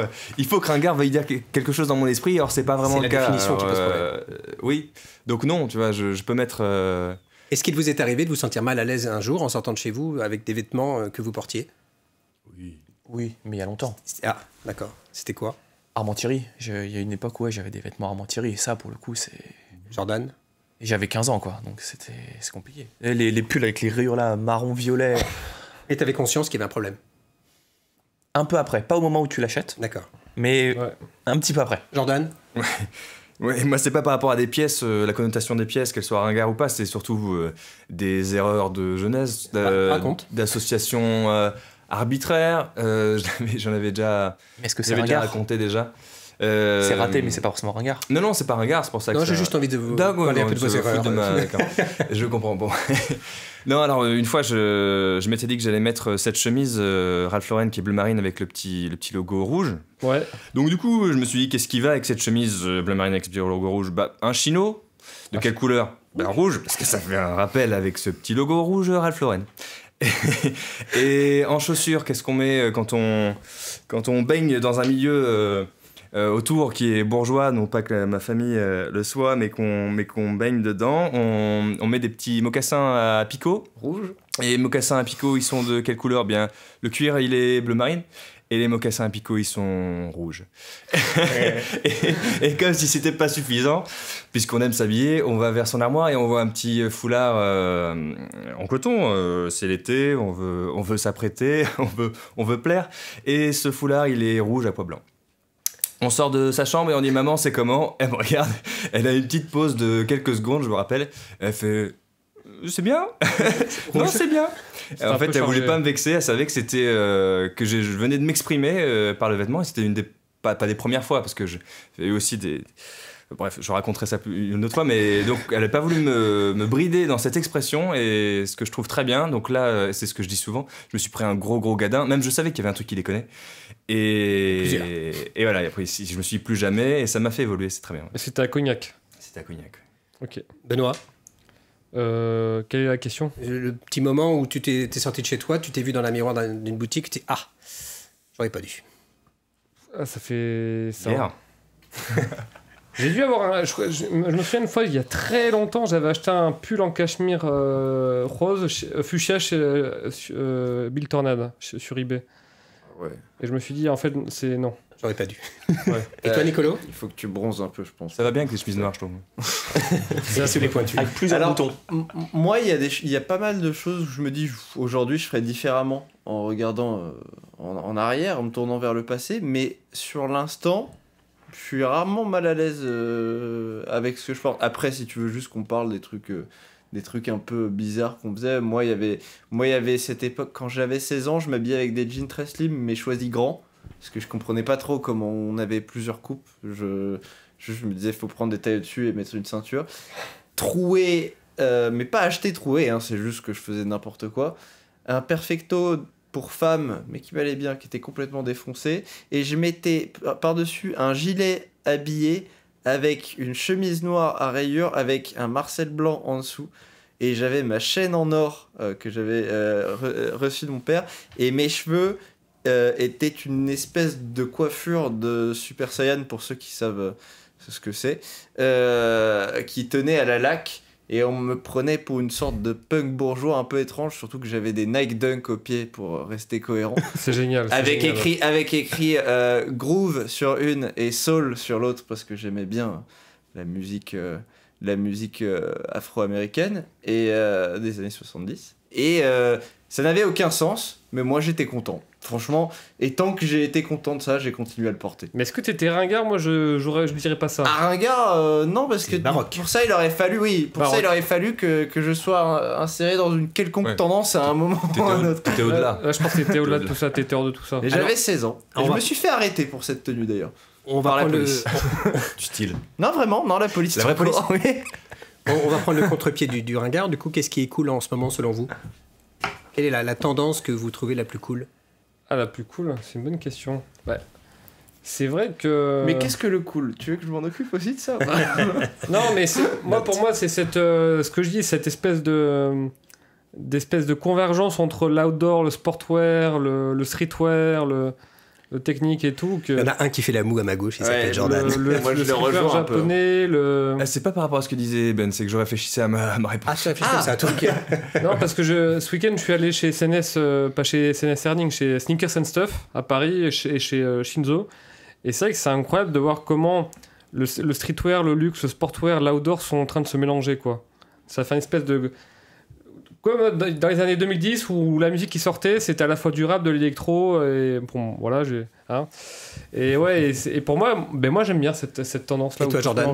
que ringard veuille dire quelque chose dans mon esprit, or c'est pas vraiment le cas. C'est la définition qui pose problème. Oui, donc non, tu vois, je peux mettre... Est-ce qu'il vous est arrivé de vous sentir mal à l'aise un jour en sortant de chez vous avec des vêtements que vous portiez? Oui. Oui, mais il y a longtemps. Ah, d'accord. C'était quoi? Armand Thiery. Il y a une époque où j'avais des vêtements Armand Thiery, et ça, pour le coup, c'est... Jordan? J'avais 15 ans, quoi, donc c'est compliqué. Et les pulls avec les rayures là, marron-violet. Et t'avais conscience qu'il y avait un problème? Un peu après, pas au moment où tu l'achètes. D'accord. Mais ouais, un petit peu après. Jordan? Ouais. Ouais, moi c'est pas par rapport à des pièces, la connotation des pièces, qu'elles soient ringards ou pas, c'est surtout des erreurs de jeunesse, d'associations arbitraires. J'en avais déjà... Est-ce que c'est ringard? Raconté déjà. C'est raté, mais c'est pas forcément ringard. Non, non, c'est pas ringard, c'est pour ça que... Non, j'ai juste envie de vous parler un peu de vos erreurs. Je comprends, bon. Non, alors, une fois, je m'étais dit que j'allais mettre cette chemise Ralph Lauren qui est bleu marine avec le petit logo rouge. Ouais. Donc, du coup, je me suis dit, qu'est-ce qui va avec cette chemise bleu marine avec le logo rouge? Bah, un chino. De quelle couleur? Ben, rouge, parce que ça fait un rappel avec ce petit logo rouge Ralph Lauren. Et en chaussures, qu'est-ce qu'on met quand on baigne dans un milieu... autour qui est bourgeois, non pas que ma famille le soit, mais qu'on baigne dedans, on met des petits mocassins à picots rouges. Et mocassins à picots, ils sont de quelle couleur? Bien, le cuir il est bleu marine Et les mocassins à picot, ils sont rouges. Ouais. et comme si c'était pas suffisant, puisqu'on aime s'habiller, on va vers son armoire et on voit un petit foulard en coton. C'est l'été, on veut s'apprêter, on veut plaire. Et ce foulard, il est rouge à pois blanc. On sort de sa chambre et on dit « Maman, c'est comment ?» Elle me regarde, elle a une petite pause de quelques secondes, je me rappelle. Elle fait « C'est bien ?» Non, c'est bien. En fait, elle voulait pas me vexer, elle savait que c'était que je venais de m'exprimer par le vêtement. Et c'était une des pas des premières fois, parce que j'ai eu aussi des... Bref, je raconterai ça une autre fois, mais donc elle n'a pas voulu me brider dans cette expression, et ce que je trouve très bien, donc là, c'est ce que je dis souvent, je me suis pris un gros gadin, même je savais qu'il y avait un truc qui déconnait, et voilà, et après je me suis dit plus jamais, et ça m'a fait évoluer, c'est très bien. Ouais. C'était à Cognac. C'était à Cognac, ouais. Ok. Benoît, quelle est la question? Le petit moment où tu t'es sorti de chez toi, tu t'es vu dans la miroir d'une boutique, tu t'es ah, j'aurais pas dû. Ah, ça fait ça. J'ai dû avoir un... Je me souviens une fois, il y a très longtemps, j'avais acheté un pull en cachemire rose, fuchsia chez Bill Tornado, sur eBay. Ouais. Et je me suis dit, en fait, c'est non. J'aurais pas dû. Ouais. Et toi, Nicolo? Il faut que tu bronzes un peu, je pense. Ça va bien avec les chemises noires, je trouve. Ça, c'est les pointus. Avec plus un bouton. Moi, il y a pas mal de choses où je me dis, aujourd'hui, je ferais différemment en regardant en arrière, en me tournant vers le passé, mais sur l'instant... Je suis rarement mal à l'aise avec ce que je porte. Après, si tu veux juste qu'on parle des trucs un peu bizarres qu'on faisait, moi, il y avait cette époque, quand j'avais 16 ans, je m'habillais avec des jeans très slim, mais choisis grands, parce que je comprenais pas trop comment on avait plusieurs coupes. Je me disais, il faut prendre des tailles au-dessus et mettre une ceinture. Troué, mais pas acheté troué, hein, c'est juste que je faisais n'importe quoi. Un perfecto... pour femme, mais qui m'allait bien, qui était complètement défoncé, et je mettais par-dessus un gilet habillé avec une chemise noire à rayures avec un marcel blanc en dessous, et j'avais ma chaîne en or que j'avais reçue de mon père, et mes cheveux étaient une espèce de coiffure de Super Saiyan, pour ceux qui savent ce que c'est, qui tenait à la laque. Et on me prenait pour une sorte de punk bourgeois un peu étrange, surtout que j'avais des Nike Dunk au pied pour rester cohérent. C'est génial. Avec écrit Groove sur une et Soul sur l'autre, parce que j'aimais bien la musique afro-américaine et des années 70. Et ça n'avait aucun sens, mais moi j'étais content. Franchement, et tant que j'ai été content de ça, j'ai continué à le porter. Mais est-ce que t'étais ringard? Moi, je ne dirais pas ça. Ah, ringard, non, parce que pour ça, il aurait fallu, oui, pour ça, il aurait fallu que je sois inséré dans une quelconque tendance à un moment ou à un autre. T'étais au-delà. Je pense que t'étais au-delà de tout ça, t'étais hors de tout ça. Et j'avais 16 ans. Et je me suis fait arrêter pour cette tenue d'ailleurs. On va prendre la police. Du style. Non, vraiment, non, la police. La vraie police. On va prendre le contre-pied du ringard. Du coup, qu'est-ce qui est cool en ce moment selon vous? Quelle est la tendance que vous trouvez la plus cool? Ah, la plus cool, c'est une bonne question. Ouais. C'est vrai que... Mais qu'est-ce que le cool? Tu veux que je m'en occupe aussi de ça? Non, mais moi, pour moi, c'est ce que je dis, cette espèce de convergence entre l'outdoor, le sportwear, le streetwear, le technique et tout. Que... Il y en a un qui fait la moue à ma gauche, il s'appelle Jordan. Moi, je le rejoins japonais, un peu. Ah, c'est pas par rapport à ce que disait Ben, c'est que je réfléchissais à ma réponse. Ah, tu réfléchissais comme ça, toi. Non, parce que ce week-end, je suis allé chez SNS, pas chez SNS Earning, chez Sneakers and Stuff, à Paris, et chez Shinzo. Et c'est vrai que c'est incroyable de voir comment le streetwear, le luxe, le sportwear, l'outdoor sont en train de se mélanger, quoi. Ça fait une espèce de... Comme dans les années 2010 où la musique qui sortait c'était à la fois du rap, de l'électro et bon, voilà, et ouais, et pour moi, ben moi j'aime bien cette tendance là. Et toi, Jordan?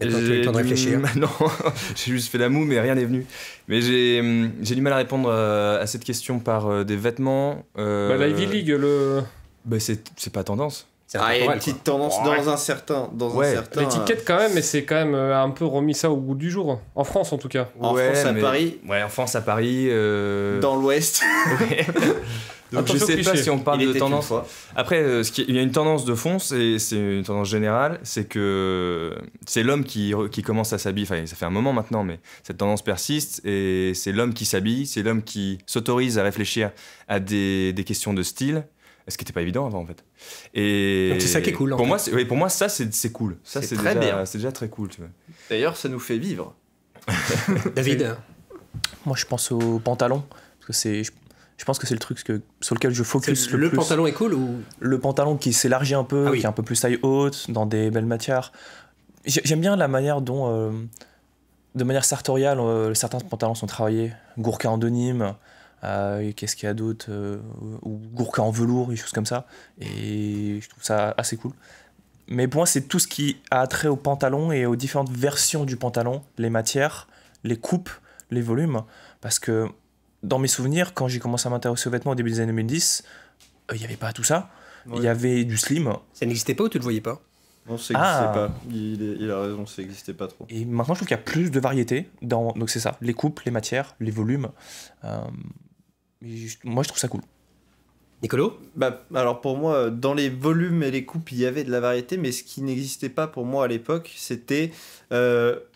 J'ai eu le temps de réfléchir. Non, j'ai juste fait la moue, mais rien n'est venu. Mais j'ai du mal à répondre à cette question par des vêtements. Bah, l'Ivy League, bah, c'est pas tendance. Ah, il y a une petite tendance dans un certain... L'étiquette quand même, mais c'est quand même un peu remis ça au goût du jour. En France, en tout cas. En France, à Paris. Ouais, en France, à Paris... Dans l'Ouest. Ouais. Donc je sais pas si on parle de tendance. Après, il y a une tendance de fond, c'est une tendance générale, c'est que c'est l'homme qui commence à s'habiller, enfin ça fait un moment maintenant, mais cette tendance persiste, et c'est l'homme qui s'habille, c'est l'homme qui s'autorise à réfléchir à des questions de style. Ce qui n'était pas évident avant, en fait. Donc c'est ça qui est cool. Pour moi, ça, c'est cool. Ça, c'est déjà très cool. D'ailleurs, ça nous fait vivre. David? Moi, je pense aux pantalons. Parce que Je pense que c'est le truc sur lequel je focus le plus. Le pantalon est cool ou... Le pantalon qui s'élargit un peu, qui est un peu plus taille haute, dans des belles matières. J'aime bien la manière dont, de manière sartoriale, certains pantalons sont travaillés. Gourka en denim, qu'est-ce qu'il y a d'autre, ou gourka en velours, des choses comme ça. Et je trouve ça assez cool. Mais pour moi, c'est tout ce qui a trait au pantalon et aux différentes versions du pantalon, les matières, les coupes, les volumes. Parce que dans mes souvenirs, quand j'ai commencé à m'intéresser aux vêtements au début des années 2010, il n'y avait pas tout ça. Il y avait du slim. Ça n'existait pas ou tu ne le voyais pas? Non, ça n'existait pas. Il a raison, ça n'existait pas trop. Et maintenant, je trouve qu'il y a plus de variété. Donc c'est ça, les coupes, les matières, les volumes. Moi, je trouve ça cool. Nicolo? Alors pour moi, dans les volumes et les coupes, il y avait de la variété, mais ce qui n'existait pas pour moi à l'époque, c'était...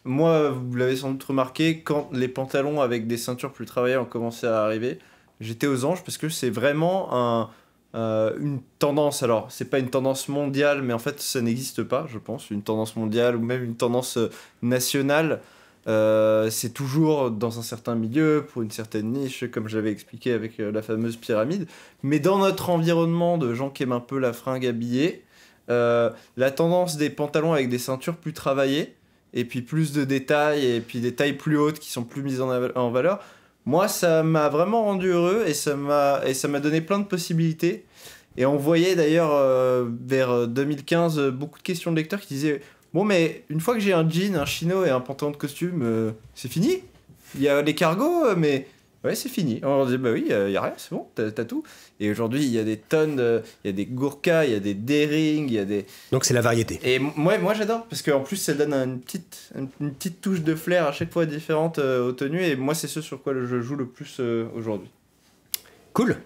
moi, vous l'avez sans doute remarqué, quand les pantalons avec des ceintures plus travaillées ont commencé à arriver, j'étais aux anges parce que c'est vraiment une tendance. Alors, c'est pas une tendance mondiale, mais en fait, ça n'existe pas, je pense. Une tendance mondiale ou même une tendance nationale. C'est toujours dans un certain milieu, pour une certaine niche, comme j'avais expliqué avec la fameuse pyramide. Mais dans notre environnement de gens qui aiment un peu la fringue habillée, la tendance des pantalons avec des ceintures plus travaillées, et puis plus de détails, et puis des tailles plus hautes qui sont plus mises en valeur, moi ça m'a vraiment rendu heureux, et ça m'a donné plein de possibilités. Et on voyait d'ailleurs vers 2015 beaucoup de questions de lecteurs qui disaient... Bon, mais une fois que j'ai un jean, un chino et un pantalon de costume, c'est fini. Il y a les cargos, mais ouais, c'est fini. On dit, bah oui, il n'y a rien, c'est bon, t'as tout. Et aujourd'hui, il y a des tonnes, il y a des gourkas, il y a des derings, il y a des... Donc c'est la variété. Et moi j'adore, parce qu'en plus, ça donne une petite touche de flair à chaque fois différente aux tenues, et moi, c'est ce sur quoi je joue le plus aujourd'hui. Cool.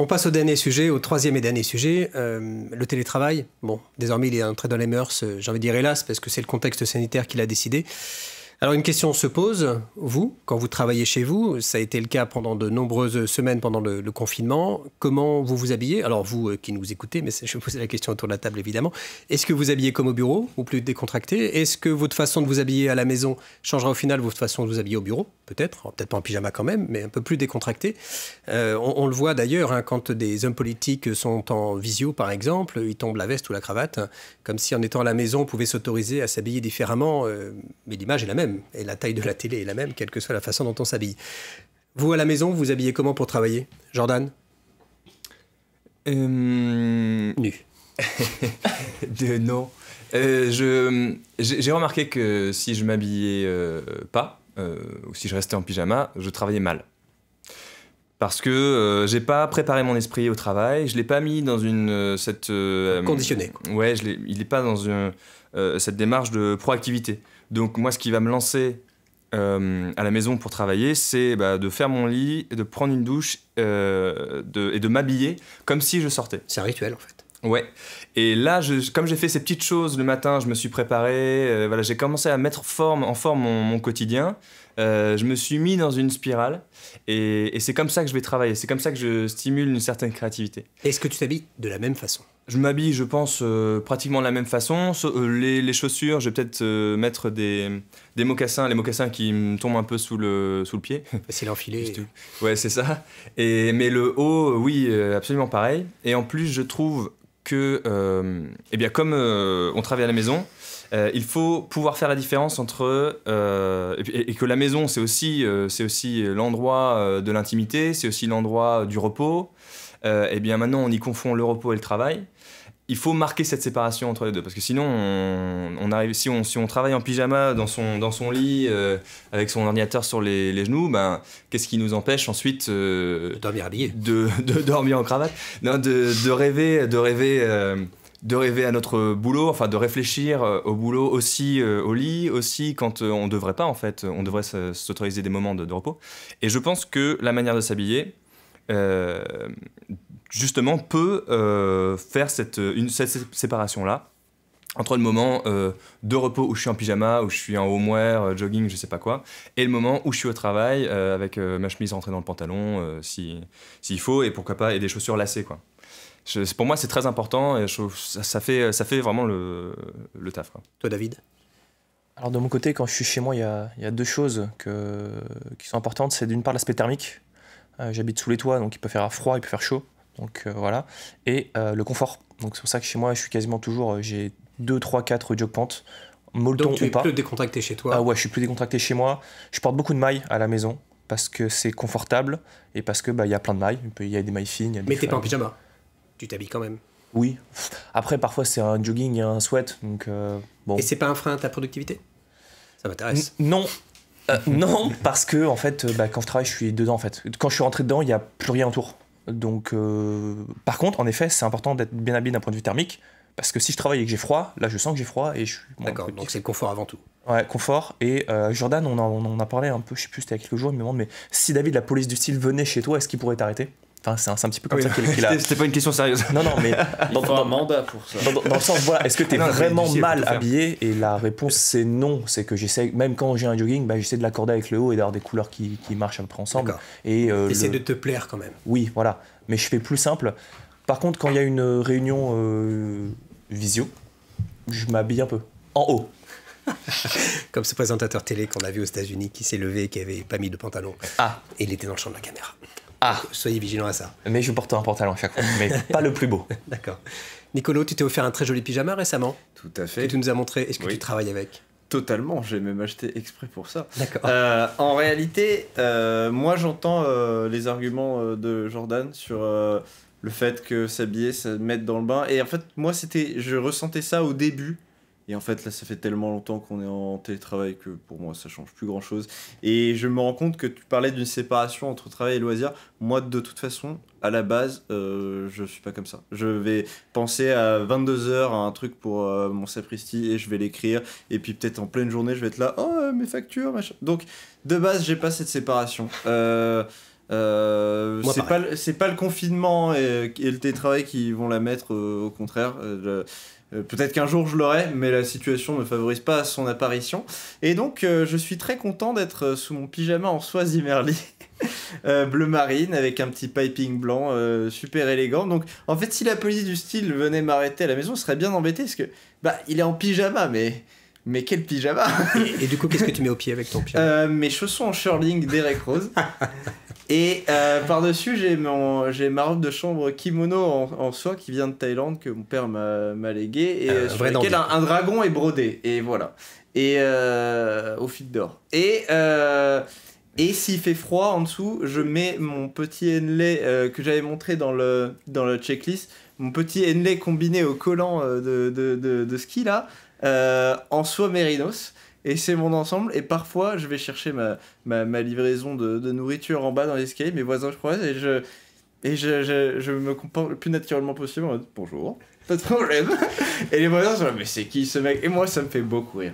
On passe au dernier sujet, au troisième et dernier sujet, le télétravail. Bon, désormais, il est entré dans les mœurs, j'ai envie de dire hélas, parce que c'est le contexte sanitaire qui l'a décidé. Alors, une question se pose, vous, quand vous travaillez chez vous, ça a été le cas pendant de nombreuses semaines, pendant le confinement, comment vous vous habillez? Alors, vous qui nous écoutez, mais je vais poser la question autour de la table, évidemment. Est-ce que vous habillez comme au bureau, ou plus décontracté? Est-ce que votre façon de vous habiller à la maison changera au final votre façon de vous habiller au bureau? Peut-être, peut-être pas en pyjama quand même, mais un peu plus décontracté. On le voit d'ailleurs, hein, quand des hommes politiques sont en visio, par exemple, ils tombent la veste ou la cravate, hein, comme si en étant à la maison, on pouvait s'autoriser à s'habiller différemment, mais l'image est la même. Et la taille de la télé est la même, quelle que soit la façon dont on s'habille. Vous, à la maison, vous habillez comment pour travailler, Jordan? Nu. Non. J'ai remarqué que si je m'habillais pas, ou si je restais en pyjama, je travaillais mal. Parce que j'ai pas préparé mon esprit au travail, je l'ai pas mis dans conditionné. Ouais, il n'est pas dans cette démarche de proactivité. Donc moi, ce qui va me lancer à la maison pour travailler, c'est de faire mon lit, de prendre une douche et de m'habiller comme si je sortais. C'est un rituel en fait. Ouais. Et là, comme j'ai fait ces petites choses le matin, je me suis préparé, j'ai commencé à mettre en forme mon quotidien. Je me suis mis dans une spirale et c'est comme ça que je vais travailler. C'est comme ça que je stimule une certaine créativité. Est-ce que tu t'habilles de la même façon? Je m'habille, je pense, pratiquement de la même façon. Les chaussures, je vais peut-être mettre des mocassins, les mocassins qui me tombent un peu sous le pied. C'est l'enfilé. Ouais, c'est ça. Mais le haut, oui, absolument pareil. Et en plus, je trouve que, comme on travaille à la maison, il faut pouvoir faire la différence entre... et que la maison, c'est aussi l'endroit de l'intimité, c'est aussi l'endroit du repos. Maintenant, on y confond le repos et le travail. Il faut marquer cette séparation entre les deux, parce que sinon, si on travaille en pyjama dans son lit, avec son ordinateur sur les genoux, qu'est-ce qui nous empêche ensuite de dormir habillé, de dormir en cravate, non, de rêver à notre boulot, enfin de réfléchir au boulot aussi, au lit aussi, quand on ne devrait pas en fait, on devrait s'autoriser des moments de repos. Et je pense que la manière de s'habiller, justement peut faire cette séparation-là entre le moment de repos où je suis en pyjama, où je suis en homeware, jogging, je sais pas quoi, et le moment où je suis au travail avec ma chemise rentrée dans le pantalon s'il faut, et pourquoi pas, et des chaussures lacées, quoi. Pour moi, c'est très important, et ça fait vraiment le taf, quoi. Toi, David? Alors de mon côté, quand je suis chez moi, il y a deux choses qui sont importantes. C'est d'une part l'aspect thermique. J'habite sous les toits, donc il peut faire froid, il peut faire chaud. Donc voilà. Et le confort. Donc c'est pour ça que chez moi, je suis quasiment toujours... J'ai 2, 3, 4 jog pants. Molton ou pas. Donc tu es plus décontracté chez toi. Ah ouais, je suis plus décontracté chez moi. Je porte beaucoup de mailles à la maison parce que c'est confortable et parce que bah, y a plein de mailles. Il y a des mailles fines. Mais t'es pas en pyjama. Tu t'habilles quand même. Oui. Après, parfois, c'est un jogging et un sweat. Donc, bon. Et c'est pas un frein à ta productivité? Ça m'intéresse. Non. Non, parce que en fait, bah, quand je travaille, je suis dedans. En fait. Quand je suis rentré dedans, il n'y a plus rien autour. Donc, par contre, en effet, c'est important d'être bien habillé d'un point de vue thermique. Parce que si je travaille et que j'ai froid, là je sens que j'ai froid et je suis... Bon, d'accord, donc c'est le confort avant tout. Ouais, confort. Et Jordan, on en a parlé un peu, je sais plus, c'était il y a quelques jours, il me demande, mais si David, la police du style, venait chez toi, est-ce qu'il pourrait t'arrêter? Enfin, c'est un petit peu comme oui, ça qu'il a... C'était pas une question sérieuse. Non, non, mais... dans un mandat pour ça. Dans le sens, voilà, est-ce que t'es vraiment mal habillé? Et la réponse, c'est non. C'est que j'essaie, même quand j'ai un jogging, bah, j'essaie de l'accorder avec le haut et d'avoir des couleurs qui marchent à peu près ensemble. Et essaie de te plaire quand même. Oui, voilà. Mais je fais plus simple. Par contre, quand il y a une réunion visio, je m'habille un peu. En haut. Comme ce présentateur télé qu'on a vu aux États-Unis qui s'est levé et qui n'avait pas mis de pantalon. Ah. Et il était dans le champ de la caméra. Ah. Donc, soyez vigilants à ça. Mais je porte un pantalon à chaque fois, mais pas le plus beau. D'accord. Nicolo, tu t'es offert un très joli pyjama récemment. Tout à fait. Que tu nous as montré. Est-ce que oui. Tu travailles avec? Totalement, j'ai même acheté exprès pour ça. D'accord. En réalité, moi j'entends les arguments de Jordan sur... le fait que s'habiller, ça mettre dans le bain. Et en fait, moi, je ressentais ça au début. Et en fait, là, ça fait tellement longtemps qu'on est en télétravail que pour moi, ça change plus grand-chose. Et je me rends compte que tu parlais d'une séparation entre travail et loisirs. Moi, de toute façon, à la base, je suis pas comme ça. Je vais penser à 22h à un truc pour mon Sapristi et je vais l'écrire. Et puis peut-être en pleine journée, je vais être là, oh, mes factures, machin. Donc, de base, j'ai pas cette séparation. C'est pas le confinement et le télétravail qui vont la mettre, au contraire. Peut-être qu'un jour je l'aurai, mais la situation ne favorise pas son apparition. Et donc je suis très content d'être sous mon pyjama en soie Zimmerli, bleu marine, avec un petit piping blanc, super élégant. Donc en fait, si la police du style venait m'arrêter à la maison, je serais bien embêté parce que bah, il est en pyjama, mais... Mais quel pyjama! Et du coup, qu'est-ce que tu mets au pied avec ton pyjama? Mes chaussons en shirling Derek Rose. Et par-dessus, j'ai ma robe de chambre kimono en soie qui vient de Thaïlande, que mon père m'a légué, et sur laquelle un dragon est brodé. Et voilà. Et au fil d'or. Et s'il fait froid en dessous, je mets mon petit Henley que j'avais montré dans le checklist. Mon petit Henley combiné au collant de ski là. En soie Mérinos, et c'est mon ensemble. Et parfois je vais chercher ma livraison de nourriture en bas dans l'escalier, mes voisins je croise, et je me comporte le plus naturellement possible en mode bonjour, pas de problème. Et les voisins sont là, mais c'est qui ce mec? Et moi ça me fait beaucoup rire,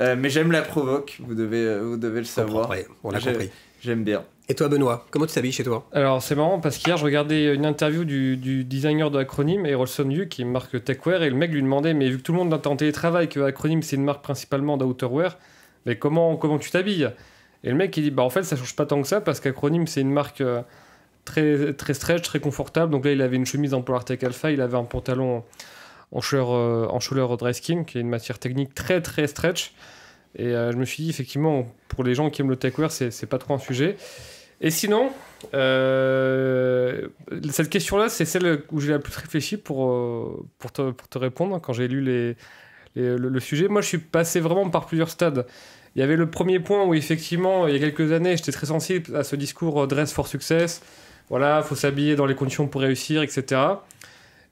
mais j'aime la provoque, vous devez le savoir. On a compris. J'aime bien. Et toi Benoît, comment tu t'habilles chez toi? Alors c'est marrant parce qu'hier je regardais une interview du designer de Acronym, Errolson Yu, qui est une marque techwear, et le mec lui demandait, mais vu que tout le monde est en télétravail, que Acronym c'est une marque principalement d'outerwear, mais comment tu t'habilles? Et le mec il dit, bah en fait ça change pas tant que ça parce qu'Acronym c'est une marque très, très stretch, très confortable. Donc là il avait une chemise en Polar Tech Alpha, il avait un pantalon en shoulder dry skin qui est une matière technique très très stretch. Et je me suis dit, effectivement, pour les gens qui aiment le techwear, c'est pas trop un sujet. Et sinon, cette question-là, c'est celle où j'ai la plus réfléchi pour te répondre quand j'ai lu le sujet. Moi, je suis passé vraiment par plusieurs stades. Il y avait le premier point où, effectivement, il y a quelques années, j'étais très sensible à ce discours « dress for success ». Voilà, faut s'habiller dans les conditions pour réussir, etc.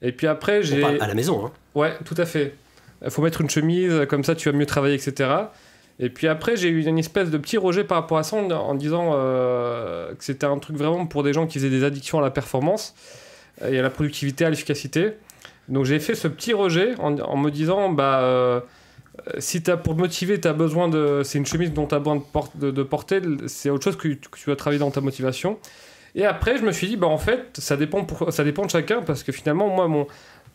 Et puis après, j'ai... À la maison, hein. Ouais, tout à fait. Faut mettre une chemise, comme ça tu vas mieux travailler, etc. Et puis après, j'ai eu une espèce de petit rejet par rapport à ça en disant que c'était un truc vraiment pour des gens qui faisaient des addictions à la performance et à la productivité, à l'efficacité. Donc j'ai fait ce petit rejet en me disant, bah, si t'as, pour te motiver, t'as besoin de... C'est une chemise dont t'as besoin de porter, c'est autre chose que tu dois travailler dans ta motivation. Et après, je me suis dit, bah en fait, ça dépend de chacun, parce que finalement, moi,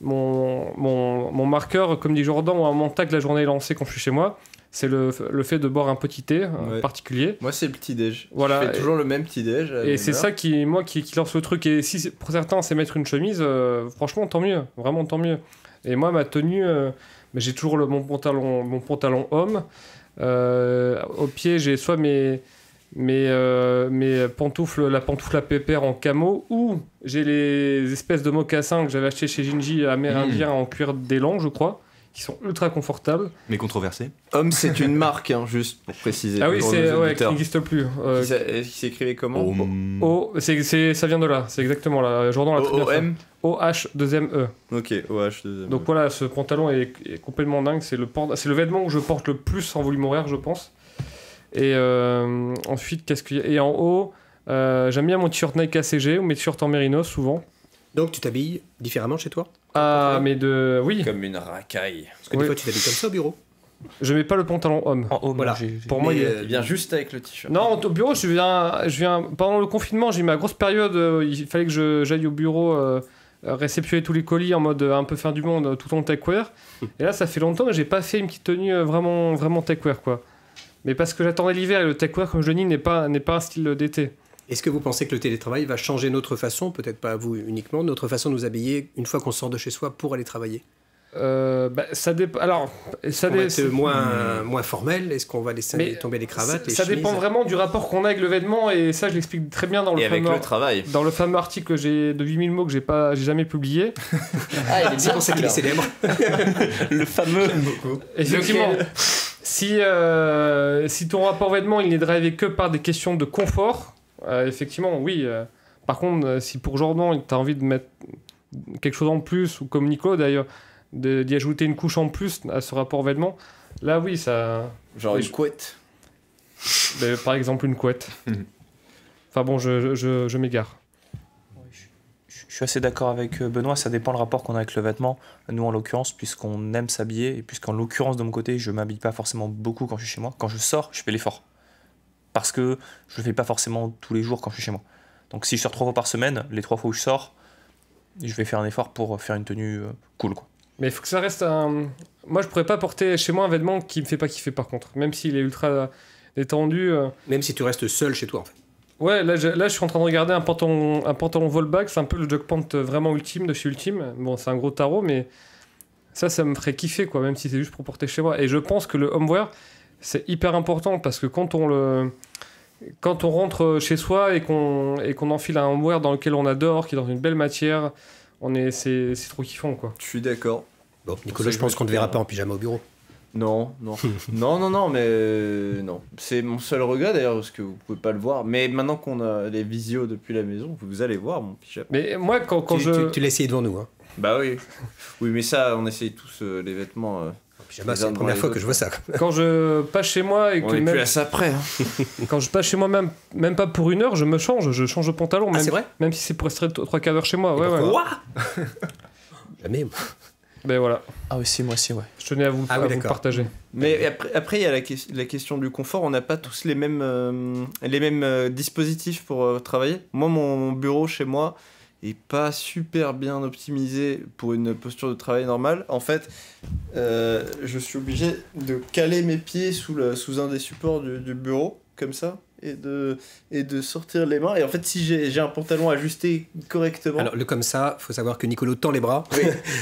mon marqueur, comme dit Jordan, ou un montac de la journée lancée quand je suis chez moi, c'est le fait de boire un petit thé particulier. Moi, c'est le petit-déj. Voilà. Je fais toujours le même petit-déj. Et c'est ça qui lance le truc. Et si pour certains, c'est mettre une chemise, franchement, tant mieux. Vraiment, tant mieux. Et moi, ma tenue, j'ai toujours mon pantalon homme. Au pied, j'ai soit mes mes pantoufles, la pantoufle à pépère en camo, ou j'ai les espèces de mocassins que j'avais acheté chez Jinji amérindien en cuir d'élan, je crois, qui sont ultra confortables. Mais controversés. Homme, c'est une marque, hein, juste pour préciser. Ah oui, c'est qui n'existe plus. Qui s'écrivait comment? Ça vient de là, c'est exactement là. Jordan l'a très bien fait. OH2ME. Ok, OH2ME. Donc voilà, ce pantalon est complètement dingue. C'est le vêtement que je porte le plus en volume horaire, je pense. Et ensuite, qu'est-ce qu'il y a? Et en haut, j'aime bien mon t-shirt Nike ACG ou mes t-shirts en Mérinos souvent. Donc tu t'habilles différemment chez toi? Ah, mais de... Oui. Comme une racaille. Parce que des fois, tu t'habilles comme ça au bureau. Je mets pas le pantalon homme. En homme, voilà. Pour moi, il vient juste avec le t-shirt. Non, au bureau, je viens... Pendant le confinement, j'ai eu ma grosse période. Il fallait que j'aille au bureau réceptionner tous les colis en mode un peu fin du monde, tout en techwear. Et là, ça fait longtemps que j'ai pas fait une petite tenue vraiment, vraiment techwear, quoi. Mais parce que j'attendais l'hiver et le techwear, comme je le dis, n'est pas un style d'été. Est-ce que vous pensez que le télétravail va changer notre façon, peut-être pas vous uniquement, notre façon de nous habiller une fois qu'on sort de chez soi pour aller travailler? Ça dépend. Alors, ça va être moins formel. Est-ce qu'on va laisser tomber les cravates, les chemises? Ça dépend vraiment du rapport qu'on a avec le vêtement, et ça, je l'explique très bien dans le fameux article de 8000 mots que j'ai jamais publié. Ah, il est bien, c'est célèbre. Le fameux. Effectivement. Si ton rapport vêtement il n'est drivé que par des questions de confort, effectivement, oui. Par contre, si pour Jordan, tu as envie de mettre quelque chose en plus, ou comme Nico d'ailleurs, d'y ajouter une couche en plus à ce rapport vêtement, là oui, ça... Genre une couette. Par exemple, une couette. Enfin bon, je m'égare. Je suis assez d'accord avec Benoît, ça dépend le rapport qu'on a avec le vêtement. Nous, en l'occurrence, puisqu'on aime s'habiller, et puisqu'en l'occurrence, de mon côté, je ne m'habille pas forcément beaucoup quand je suis chez moi. Quand je sors, je fais l'effort. Parce que je ne le fais pas forcément tous les jours quand je suis chez moi. Donc si je sors 3 fois par semaine, les 3 fois où je sors, je vais faire un effort pour faire une tenue cool, quoi. Mais il faut que ça reste un... Moi, je ne pourrais pas porter chez moi un vêtement qui ne me fait pas kiffer, par contre. Même s'il est ultra détendu. Même si tu restes seul chez toi, en fait. Ouais, là je suis en train de regarder un pantalon Volback, c'est un peu le jog pant vraiment ultime de chez Ultime. Bon, c'est un gros tarot, mais ça me ferait kiffer, quoi, même si c'est juste pour porter chez moi. Et je pense que le homewear, c'est hyper important, parce que quand on rentre chez soi et qu'on enfile un homewear dans lequel on adore, qui est dans une belle matière, c'est trop kiffant, quoi. Je suis d'accord. Bon, Nicolas, je pense qu'on ne te verra pas en pyjama au bureau. Non. non, mais non. C'est mon seul regret d'ailleurs, parce que vous pouvez pas le voir. Mais maintenant qu'on a les visios depuis la maison, vous allez voir mon pyjama. Mais moi, tu l'as essayé devant nous, hein. Bah oui. Oui, mais ça, on essaye tous les vêtements. Pyjama, c'est la première fois que je vois ça. Quand je passe chez moi et que on est plus à ça près, hein. Quand je passe chez moi, même pas pour une heure, je change de pantalon. Ah, c'est vrai. Même si c'est pour rester 3-4 heures chez moi. Ouais. Jamais. Ben voilà. Ah oui, si, moi aussi, ouais. Je tenais à vous partager. Mais après, il y a la question du confort. On n'a pas tous les mêmes dispositifs pour travailler. Moi, mon bureau chez moi est pas super bien optimisé pour une posture de travail normale. En fait, je suis obligé de caler mes pieds sous un des supports du bureau, comme ça. Et de sortir les mains, et en fait si j'ai un pantalon ajusté correctement, alors le comme ça, faut savoir que Nicolas tend les bras. Oui.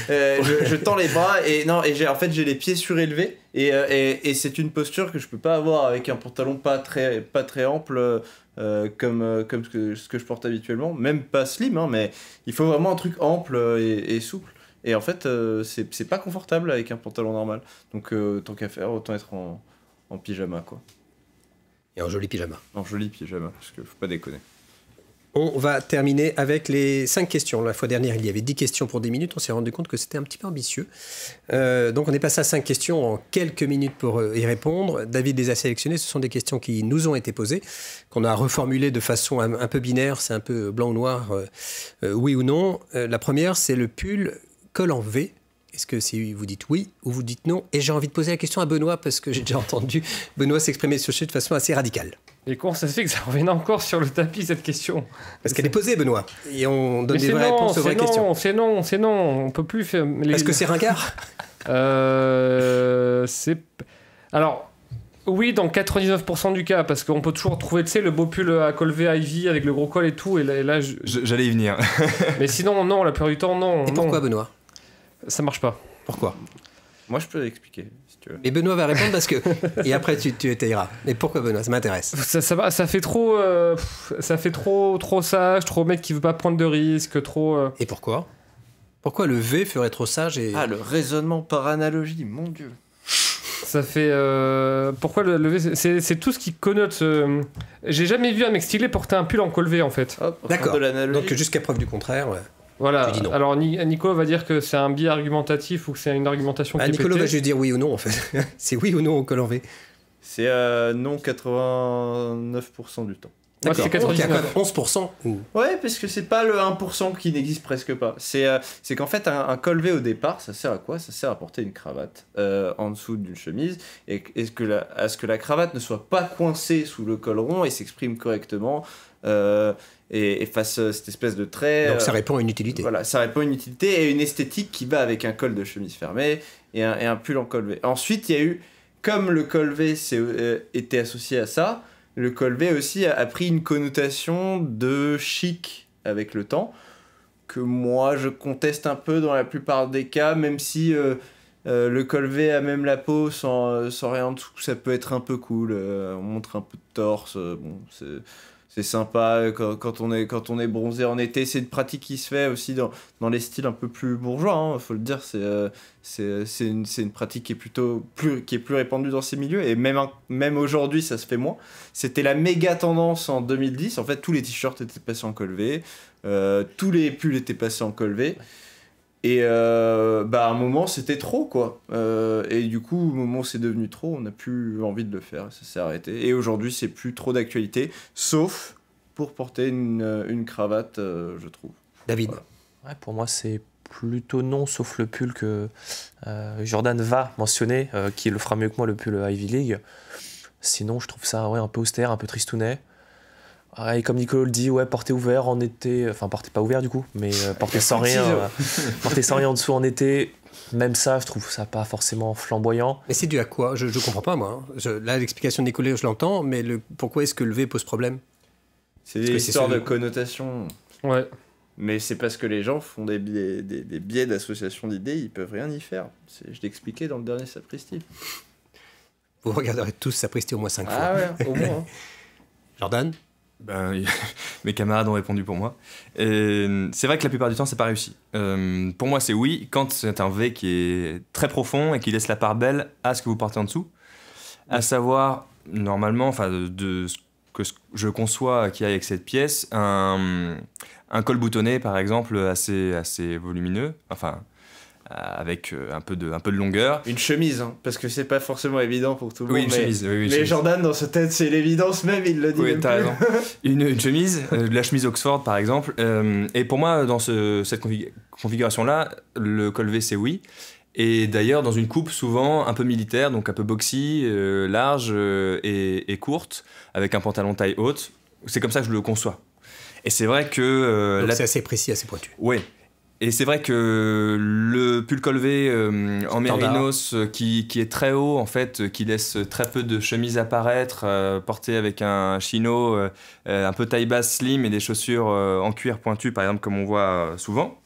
Je tends les bras, et j'ai les pieds surélevés, et c'est une posture que je peux pas avoir avec un pantalon pas très ample, comme ce que je porte habituellement, même pas slim, hein, mais il faut vraiment un truc ample et souple, et en fait c'est pas confortable avec un pantalon normal, donc tant qu'à faire, autant être en pyjama, quoi. Et un joli pyjama. Un joli pyjama, parce qu'il ne faut pas déconner. On va terminer avec les 5 questions. La fois dernière, il y avait 10 questions pour 10 minutes. On s'est rendu compte que c'était un petit peu ambitieux. Donc, on est passé à 5 questions en quelques minutes pour y répondre. David les a sélectionnées. Ce sont des questions qui nous ont été posées, qu'on a reformulées de façon un peu binaire. C'est un peu blanc ou noir, oui ou non. La première, c'est le pull col en V. Est-ce que vous dites oui ou vous dites non? Et j'ai envie de poser la question à Benoît, parce que j'ai déjà entendu Benoît s'exprimer sur ce sujet de façon assez radicale. Et comment ça se fait que ça revienne encore sur le tapis, cette question? Parce qu'elle est posée, Benoît. Et on donne des vraies réponses aux vraies questions. C'est non, on peut plus faire... Est-ce que c'est ringard? Alors, oui, dans 99% du cas, parce qu'on peut toujours trouver, tu sais, le beau pull à col V Ivy avec le gros col et tout, et là j'allais y venir. Mais sinon, non, la plupart du temps, non. Et pourquoi, Benoît? Ça marche pas. Pourquoi? Moi, je peux expliquer, si tu veux. Mais Benoît va répondre parce que... Et après, tu étayeras. Mais pourquoi, Benoît? Ça m'intéresse. Ça fait trop... ça fait trop sage, trop mec qui veut pas prendre de risques, trop... Et pourquoi? Pourquoi le V ferait trop sage et... Ah, le raisonnement par analogie, mon Dieu. Ça fait... Pourquoi le V... C'est tout ce qui connote... J'ai jamais vu un mec stylé porter un pull en col V, en fait. D'accord. Donc, jusqu'à preuve du contraire... Ouais. Voilà, alors Nico va dire que c'est un biais argumentatif ou que c'est une argumentation qui est pétée. Nicolas va juste dire oui ou non en fait. C'est oui ou non au col en V. C'est non 89% du temps. Ouais, c'est 11%. Ouais, parce que c'est pas le 1% qui n'existe presque pas. C'est qu'en fait, un col V au départ, ça sert à quoi? Ça sert à porter une cravate en dessous d'une chemise et que à ce que la cravate ne soit pas coincée sous le col rond et s'exprime correctement et fasse cette espèce de trait. Donc ça répond à une utilité. Voilà, ça répond à une utilité et une esthétique qui va avec un col de chemise fermée et un pull en col V. Ensuite, il y a eu, comme le col V était associé à ça, le col V aussi a pris une connotation de chic avec le temps, que moi je conteste un peu dans la plupart des cas, même si le col V a même la peau sans rien en dessous, ça peut être un peu cool, on montre un peu de torse, bon, c'est sympa, quand on est bronzé en été, c'est une pratique qui se fait aussi dans les styles un peu plus bourgeois, hein, faut le dire, c'est une pratique qui est plus répandue dans ces milieux, et même aujourd'hui ça se fait moins. C'était la méga tendance en 2010, en fait tous les t-shirts étaient passés en col V, tous les pulls étaient passés en col V, et bah à un moment c'était trop quoi, et du coup au moment où c'est devenu trop on n'a plus envie de le faire, ça s'est arrêté, et aujourd'hui c'est plus trop d'actualité, sauf pour porter une cravate je trouve. David? Voilà. Ouais, pour moi c'est plutôt non, sauf le pull que Jordan va mentionner, qui le fera mieux que moi, le pull Ivy League. Sinon je trouve ça ouais, un peu austère, un peu tristounet. Et comme Nicolas le dit, ouais, portez ouvert en été, enfin portez pas ouvert du coup, mais portez sans rien, portez sans rien en dessous en été, même ça, je trouve ça pas forcément flamboyant. Mais c'est dû à quoi? Je comprends pas moi. Là, l'explication de Nicolas, je l'entends, mais pourquoi est-ce que le V pose problème? C'est des histoires de connotation. Ouais. Mais c'est parce que les gens font des biais d'association d'idées, ils peuvent rien y faire. Je l'expliquais dans le dernier Sapristi. Vous regarderez tous Sapristi au moins 5 fois. Ah ouais, au moins. Hein. Jordan? Ben, mes camarades ont répondu pour moi. C'est vrai que la plupart du temps, c'est pas réussi. Pour moi, c'est oui quand c'est un V qui est très profond et qui laisse la part belle à ce que vous portez en dessous. À savoir, normalement, enfin, de ce que je conçois qu'il y a avec cette pièce, un col boutonné, par exemple, assez volumineux. Enfin, avec un peu de longueur. Une chemise, hein, parce que c'est pas forcément évident pour tout le monde. Une chemise, mais Jordan, dans sa tête, c'est l'évidence même, il le dit même plus. Raison. Une chemise, la chemise Oxford, par exemple. Et pour moi, dans cette configuration-là, le col V, c'est oui. Et d'ailleurs, dans une coupe souvent un peu militaire, donc un peu boxy, large et courte, avec un pantalon taille haute. C'est comme ça que je le conçois. Et c'est vrai que... c'est assez précis, assez pointu. Oui. Et c'est vrai que le pull col V en Mérinos qui est très haut en fait, qui laisse très peu de chemise apparaître, porté avec un chino un peu taille basse slim et des chaussures en cuir pointues par exemple comme on voit souvent,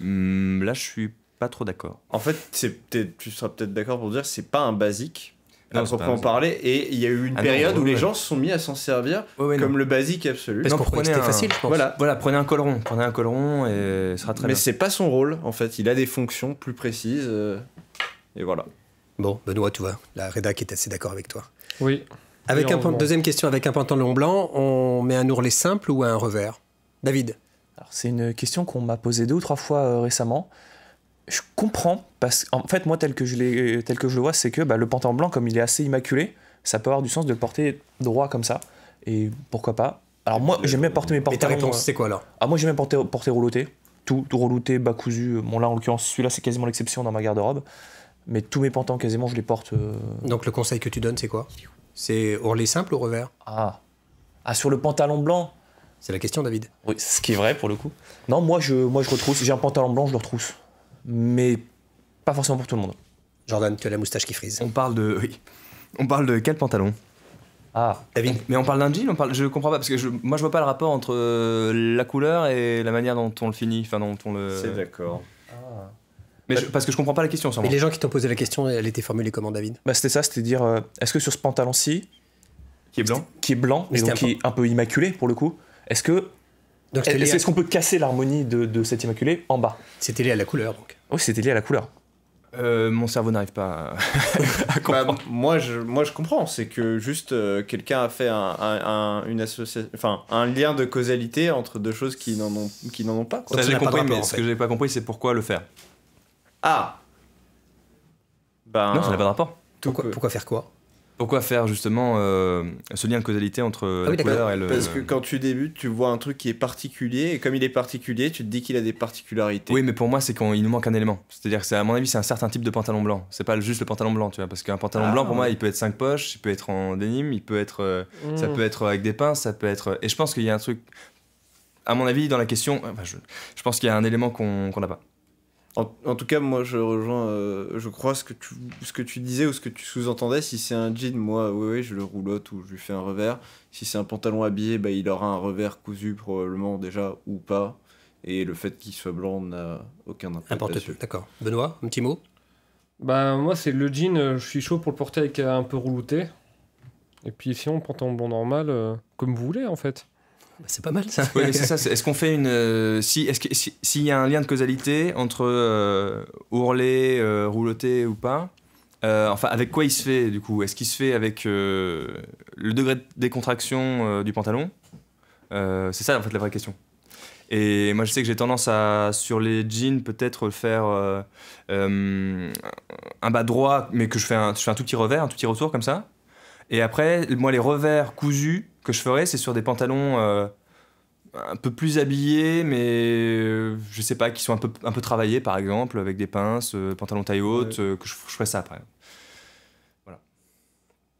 là je suis pas trop d'accord. En fait tu seras peut-être d'accord pour dire c'est pas un basique. À proprement parler, et il y a eu une période où les gens se sont mis à s'en servir comme le basique absolu. Parce qu'on prenait facile, je pense. Voilà, prenez un col rond et ça sera très bien. Mais c'est pas son rôle, en fait, il a des fonctions plus précises, et voilà. Bon, Benoît, tu vois, la rédac est assez d'accord avec toi. Oui. Avec deuxième question, avec un pantalon blanc, on met un ourlet simple ou un revers? David? C'est une question qu'on m'a posée 2 ou 3 fois récemment. Je comprends, parce qu'en fait, moi, tel que je le vois, c'est que bah, le pantalon blanc, comme il est assez immaculé, ça peut avoir du sens de le porter droit comme ça. Et pourquoi pas? Alors moi, j'aime bien porter mes pantalons... Et ta réponse, c'est quoi, là? Ah, moi, j'aime bien porter roulouté. Tout roulouté, bas cousu. Bon, là, en l'occurrence, celui-là, c'est quasiment l'exception dans ma garde-robe. Mais tous mes pantalons, quasiment, je les porte... Donc, le conseil que tu donnes, c'est quoi? C'est ourlet simple ou revers? Ah, sur le pantalon blanc? C'est la question, David. Oui, ce qui est vrai, pour le coup. Non, moi, je retrousse. J'ai un pantalon blanc, je le retrousse. Mais pas forcément pour tout le monde. Jordan, tu as la moustache qui frise. On parle de quel pantalon? David. Mais on parle d'un jean, je comprends pas, parce que moi je vois pas le rapport entre la couleur et la manière dont on le finit. C'est d'accord. Ah. Mais parce que je comprends pas la question. Mais les gens qui t'ont posé la question, elle était formulée comment, David? Bah, c'était ça, c'était dire est-ce que sur ce pantalon-ci, qui est blanc et donc qui est un peu immaculé pour le coup, est-ce que est-ce qu'on peut casser l'harmonie de cet immaculé en bas? C'était lié à la couleur, donc. Oui, c'était lié à la couleur. Mon cerveau n'arrive pas à comprendre. Bah, moi je comprends, c'est que juste quelqu'un a fait une association, enfin un lien de causalité entre deux choses qui n'en ont pas. Ça j'ai compris, mais ce que j'ai pas compris, c'est pourquoi le faire. Ah. Ben, non, ça n'a pas de rapport. Pourquoi faire quoi? Pourquoi faire justement ce lien de causalité entre la couleur et le... Parce que quand tu débutes, tu vois un truc qui est particulier, et comme il est particulier, tu te dis qu'il a des particularités. Oui, mais pour moi, c'est quand il nous manque un élément. C'est-à-dire que, à mon avis, c'est un certain type de pantalon blanc. C'est pas juste le pantalon blanc, tu vois, parce qu'un pantalon blanc, pour moi, il peut être 5 poches, il peut être en dénime, il peut être... Ça peut être avec des pinces, ça peut être... Et je pense qu'il y a un truc... À mon avis, dans la question... Enfin, je pense qu'il y a un élément qu'on n'a pas. En tout cas, moi, je rejoins, je crois, ce que tu disais ou ce que tu sous-entendais. Si c'est un jean, moi, oui, je le roulotte ou je lui fais un revers. Si c'est un pantalon habillé, bah, il aura un revers cousu probablement déjà ou pas. Et le fait qu'il soit blanc n'a aucun impact. D'accord. Benoît, un petit mot? Bah, moi, c'est le jean, je suis chaud pour le porter avec un peu roulouté. Et puis sinon, pantalon blanc normal, comme vous voulez, en fait. C'est pas mal ça. Oui, c'est ça. Est-ce qu'on fait une s'il y a un lien de causalité entre ourlet, rouloté ou pas, enfin avec quoi il se fait du coup? Est-ce qu'il se fait avec le degré de décontraction du pantalon? C'est ça en fait la vraie question. Et moi je sais que j'ai tendance à, sur les jeans, peut-être faire un bas droit, mais que je fais un tout petit revers, un tout petit retour comme ça. Et après, moi, les revers cousus que je ferais, c'est sur des pantalons un peu plus habillés, mais je sais pas, qui sont un peu travaillés, par exemple, avec des pinces, pantalons taille haute, que je ferais ça après. Voilà.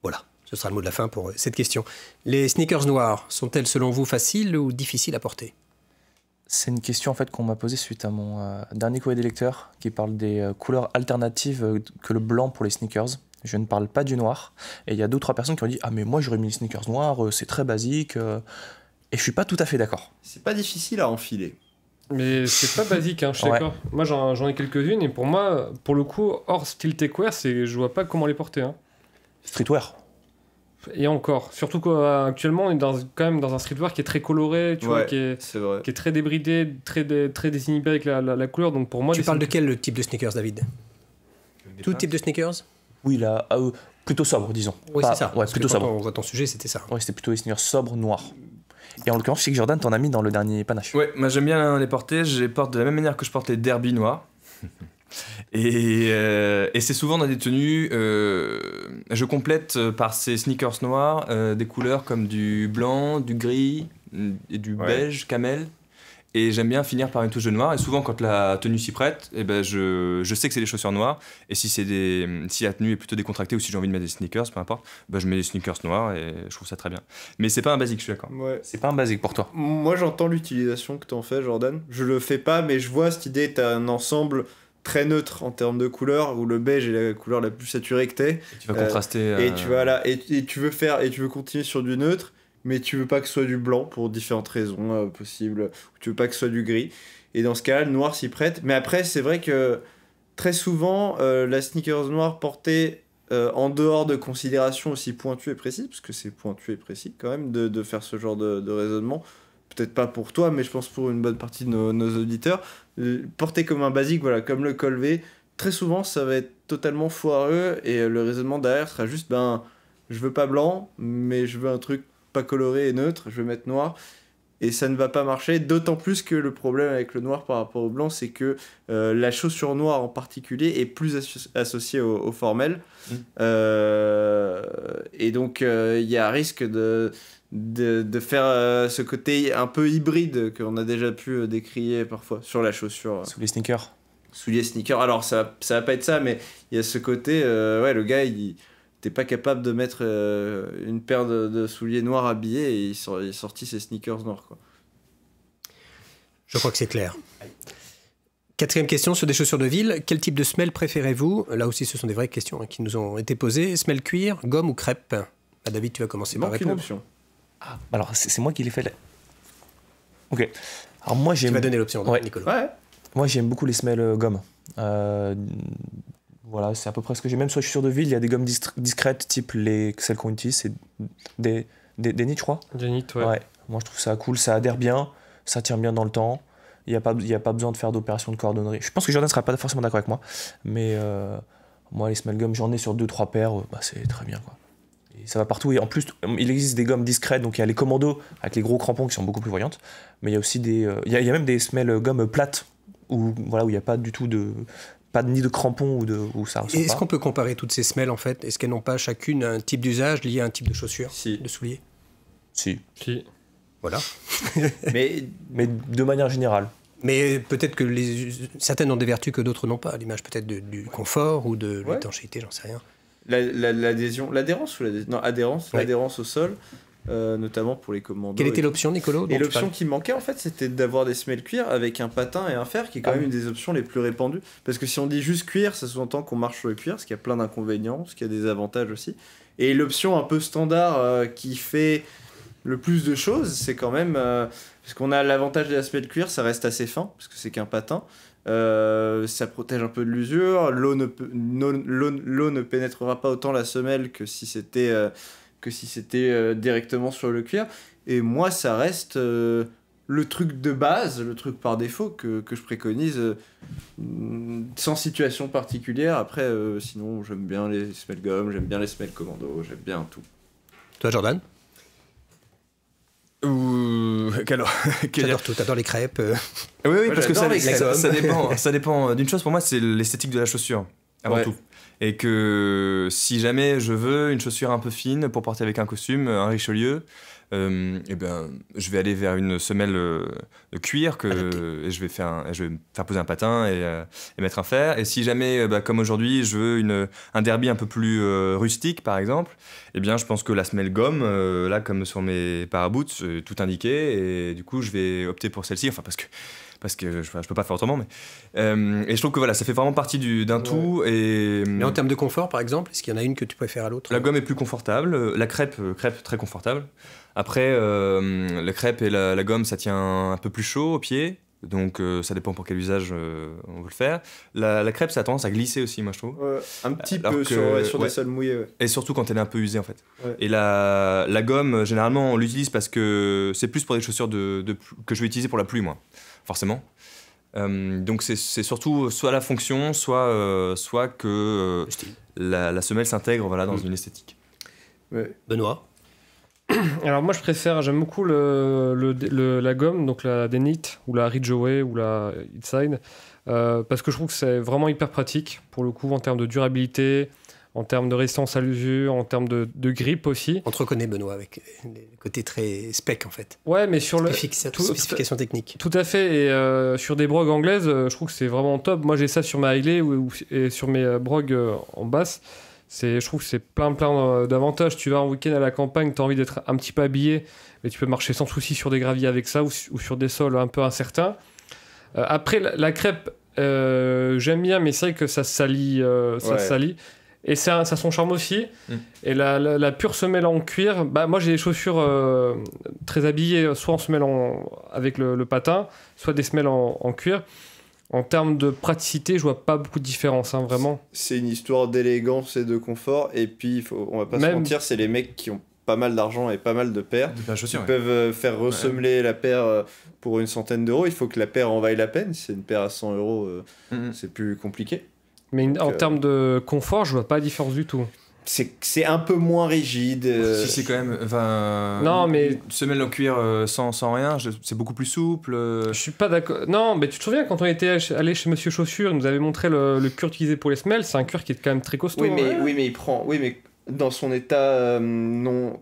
Voilà, ce sera le mot de la fin pour cette question. Les sneakers noirs sont-elles, selon vous, faciles ou difficiles à porter? C'est une question en fait qu'on m'a posée suite à mon dernier courrier des lecteurs, qui parle des couleurs alternatives que le blanc pour les sneakers. Je ne parle pas du noir. Et il y a 2 ou 3 personnes qui ont dit « Ah mais moi j'aurais mis les sneakers noirs, c'est très basique. » Et je suis pas tout à fait d'accord. C'est pas difficile à enfiler. Mais c'est pas basique, hein, je suis d'accord. Moi j'en ai quelques-unes et pour moi, pour le coup, hors style techwear, je vois pas comment les porter. Hein. Streetwear. Et encore. Surtout qu'actuellement on est quand même dans un streetwear qui est très coloré, tu vois, qui est très débridé, très désinhibé avec la couleur. Donc pour moi, tu parles de quel type de sneakers, David? Tout type de sneakers? Oui, là, plutôt sobre, disons. Oui, c'est ça. Ouais, parce plutôt sobre. On voit ton sujet, c'était ça. Oui, c'était plutôt les sneakers sobres, noirs. Et en l'occurrence, je sais que Jordan t'en a mis dans le dernier panache. Oui, moi j'aime bien les porter. Je les porte de la même manière que je porte les derby noirs. Et c'est souvent dans des tenues. Je complète par ces sneakers noirs des couleurs comme du blanc, du gris, et du beige, camel. Et j'aime bien finir par une touche de noir. Et souvent, quand la tenue s'y prête, eh ben je sais que c'est des chaussures noires. Et si la tenue est plutôt décontractée ou si j'ai envie de mettre des sneakers, peu importe, ben je mets des sneakers noirs et je trouve ça très bien. Mais c'est pas un basique, je suis d'accord. Ouais. C'est pas un basique pour toi. Moi, j'entends l'utilisation que t'en fais, Jordan. Je le fais pas, mais je vois cette idée. T'as un ensemble très neutre en termes de couleurs, où le beige est la couleur la plus saturée que t'es. Tu vas contraster. Et tu veux continuer sur du neutre. Mais tu veux pas que ce soit du blanc pour différentes raisons possibles, ou tu veux pas que ce soit du gris. Et dans ce cas-là, le noir s'y prête. Mais après, c'est vrai que très souvent, la sneakers noire portée en dehors de considérations aussi pointues et précises, parce que c'est pointu et précis quand même de faire ce genre de raisonnement, peut-être pas pour toi, mais je pense pour une bonne partie de nos auditeurs, porté comme un basique, voilà, comme le col V, très souvent, ça va être totalement foireux, et le raisonnement derrière sera juste, ben, je veux pas blanc, mais je veux un truc pas coloré et neutre, je vais mettre noir, et ça ne va pas marcher, d'autant plus que le problème avec le noir par rapport au blanc, c'est que la chaussure noire en particulier est plus associée au formel, et donc il y a risque de faire ce côté un peu hybride qu'on a déjà pu décrier parfois sur la chaussure. Sous les sneakers. Sous les sneakers, alors ça va pas être ça, mais il y a ce côté, le gars, t'es pas capable de mettre une paire de souliers noirs habillés et il est sorti ses sneakers noirs, quoi. Je crois que c'est clair. 4e question sur des chaussures de ville. Quel type de semelle préférez-vous? Là aussi, ce sont des vraies questions qui nous ont été posées. Semelle cuir, gomme ou crêpe? David, tu vas commencer par répondre. Alors, c'est moi qui l'ai fait. Ok. Alors, moi, tu vas donner l'option, Nicolas. Ouais. Moi, j'aime beaucoup les semelles gomme. Voilà, c'est à peu près ce que j'ai. Même sur les chaussures de ville, il y a des gommes discrètes, type celles qu'on utilise, c'est des nids, je crois. Des nids, ouais. Ouais. Moi, je trouve ça cool, ça adhère bien, ça tient bien dans le temps. Il n'y a pas besoin de faire d'opération de cordonnerie. Je pense que Jordan ne sera pas forcément d'accord avec moi, mais moi, les small gums, j'en ai sur 2-3 paires, bah, c'est très bien, quoi. Et ça va partout. Et en plus, il existe des gommes discrètes, donc il y a les commandos avec les gros crampons qui sont beaucoup plus voyantes, mais il y a aussi des... il y a même des small gums plates, où voilà, où il n'y a pas du tout de... ni de crampons ou de... Ou ça ressemble. Est-ce qu'on peut comparer toutes ces semelles, en fait? Est-ce qu'elles n'ont pas chacune un type d'usage lié à un type de chaussure, si. De soulier? Si. Si. Voilà. Mais de manière générale. Mais peut-être que certaines ont des vertus que d'autres n'ont pas, à l'image peut-être du confort ou de l'étanchéité, j'en sais rien. L'adhérence ou l'adhérence, l'adhérence au sol, notamment pour les commandos. Quelle était l'option, Nicolo? Et l'option qui manquait, en fait, c'était d'avoir des semelles cuir avec un patin et un fer, qui est quand même une des options les plus répandues. Parce que si on dit juste cuir, ça sous-entend qu'on marche sur le cuir, ce qui a plein d'inconvénients, ce qui a des avantages aussi. Et l'option un peu standard qui fait le plus de choses, c'est quand même... parce qu'on a l'avantage de la semelle cuir, ça reste assez fin, parce que c'est qu'un patin. Ça protège un peu de l'usure, l'eau ne pénétrera pas autant la semelle que si c'était... directement sur le cuir. Et moi, ça reste le truc de base, le truc par défaut que je préconise sans situation particulière. Après, sinon, j'aime bien les semelles gommes, j'aime bien les semelles commando, j'aime bien tout. Toi, Jordan? T'adores tout, t'adores les crêpes. Oui, oui, moi, parce que ça dépend d'une chose. Pour moi, c'est l'esthétique de la chaussure, avant tout. Et que si jamais je veux une chaussure un peu fine pour porter avec un costume, un Richelieu, et ben, je vais aller vers une semelle de cuir et je vais me faire poser un patin et mettre un fer. Et si jamais, bah, comme aujourd'hui, je veux un derby un peu plus rustique, par exemple, et bien, je pense que la semelle gomme, là, comme sur mes Paraboots, c'est tout indiqué. Et du coup, je vais opter pour celle-ci, enfin, parce que je peux pas faire autrement, mais et je trouve que voilà, ça fait vraiment partie d'un tout. Et mais en termes de confort, par exemple, est-ce qu'il y en a une que tu préfères à l'autre? La gomme est plus confortable, la crêpe très confortable. Après, la crêpe et la gomme, ça tient un peu plus chaud aux pieds, donc ça dépend pour quel usage on veut le faire. La crêpe, ça a tendance à glisser aussi, moi je trouve, un petit peu sur des sols mouillés, et surtout quand elle est un peu usée, en fait. Et la gomme, généralement on l'utilise parce que c'est plus pour des chaussures que je vais utiliser pour la pluie, moi, forcément. Donc c'est surtout soit la fonction, soit que la semelle s'intègre, voilà, dans une esthétique. Ouais. Benoît? Alors moi, j'aime beaucoup la gomme, donc la Denit ou la Ridgeway ou la Inside, parce que je trouve que c'est vraiment hyper pratique, pour le coup, en termes de durabilité, en termes de résistance à l'usure, en termes de grip aussi. On te reconnaît, Benoît, avec le côté très spec, en fait. Ouais, mais sur spécification technique. Tout à fait. Et sur des brogues anglaises, je trouve que c'est vraiment top. Moi, j'ai ça sur ma Hailey et sur mes brogues en basse. Je trouve que c'est plein d'avantages. Tu vas en week-end à la campagne, tu as envie d'être un petit peu habillé, mais tu peux marcher sans souci sur des graviers avec ça, ou sur des sols un peu incertains. Après, la crêpe, j'aime bien, mais c'est vrai que ça se salit. Et ça a son charme aussi. Et la pure semelle en cuir, bah, moi j'ai des chaussures très habillées, soit en semelle avec le patin, soit des semelles en cuir. En termes de praticité, je vois pas beaucoup de différence, hein, vraiment. C'est une histoire d'élégance et de confort. Et puis, on va pas se mentir, c'est les mecs qui ont pas mal d'argent et pas mal de paires qui peuvent faire ressemeler la paire pour une centaine d'euros. Il faut que la paire en vaille la peine. Si c'est une paire à 100 euros, c'est plus compliqué. Mais en termes de confort, je vois pas la différence du tout. C'est un peu moins rigide. Si, c'est quand même... Non, mais... Semelle en cuir sans rien, c'est beaucoup plus souple. Je suis pas d'accord. Non, mais tu te souviens, quand on était allé chez Monsieur Chaussure, il nous avait montré le cuir utilisé pour les semelles. C'est un cuir qui est quand même très costaud. Oui, mais il prend... Oui, mais dans son état non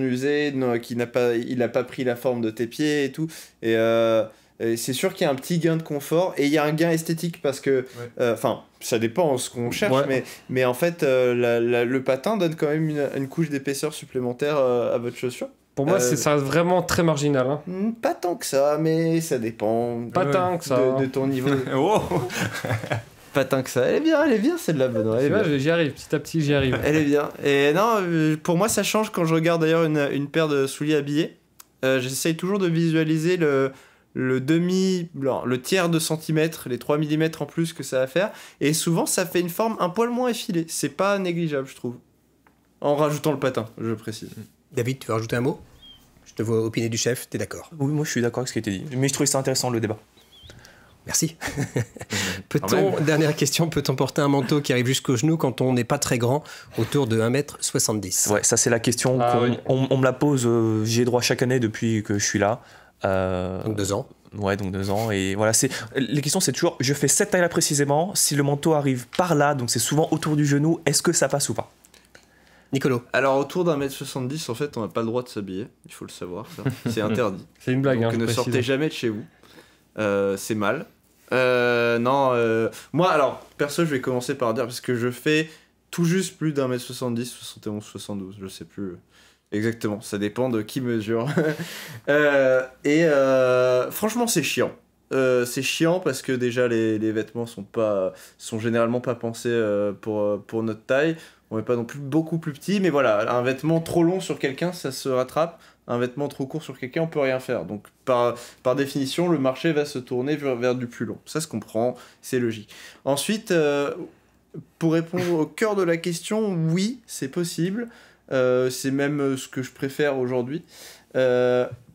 usé, il n'a pas pris la forme de tes pieds et tout. Et... c'est sûr qu'il y a un petit gain de confort, et il y a un gain esthétique, parce que ça dépend de ce qu'on cherche, mais en fait le patin donne quand même une couche d'épaisseur supplémentaire à votre chaussure. Pour moi, ça reste vraiment très marginal, hein. Pas tant que ça, mais ça dépend de ton niveau. Pas tant que ça. Elle est bien, c'est de la bonne. J'y arrive, petit à petit, j'y arrive. Elle est bien. Et non, pour moi, ça change quand je regarde d'ailleurs une paire de souliers habillés. J'essaye toujours de visualiser le demi, non, le tiers de centimètre, les 3 mm en plus que ça va faire, et souvent ça fait une forme un poil moins effilée, c'est pas négligeable je trouve, en rajoutant le patin, je précise. David, tu veux rajouter un mot? Je te vois opiner du chef, t'es d'accord? Oui, moi je suis d'accord avec ce qui a été dit, mais je trouvais ça intéressant le débat. Merci. Peut-on, dernière question, peut-on porter un manteau qui arrive jusqu'aux genoux quand on n'est pas très grand, autour de 1m70? Ouais, ça c'est la question qu'on me la pose, j'y ai droit chaque année depuis que je suis là. Donc 2 ans. Ouais, donc 2 ans. Et voilà, les questions c'est toujours, je fais cette taille-là précisément, si le manteau arrive par là, donc c'est souvent autour du genou, est-ce que ça passe ou pas? Nicolo. Alors autour d'1m70, en fait, on n'a pas le droit de s'habiller, il faut le savoir, ça. C'est interdit. C'est une blague. Donc hein, ne sortez jamais de chez vous. C'est mal. Non, moi, alors, perso, je vais commencer par dire, parce que je fais tout juste plus d'1m70, 71, 72, je sais plus exactement, ça dépend de qui mesure. Franchement, c'est chiant. C'est chiant parce que déjà, les vêtements sont généralement pas pensés pour notre taille. On n'est pas non plus beaucoup plus petit, mais voilà, un vêtement trop long sur quelqu'un, ça se rattrape. Un vêtement trop court sur quelqu'un, on peut rien faire. Donc, par définition, le marché va se tourner vers du plus long. Ça se comprend, c'est logique. Ensuite, pour répondre au cœur de la question, oui, c'est possible. C'est même ce que je préfère aujourd'hui.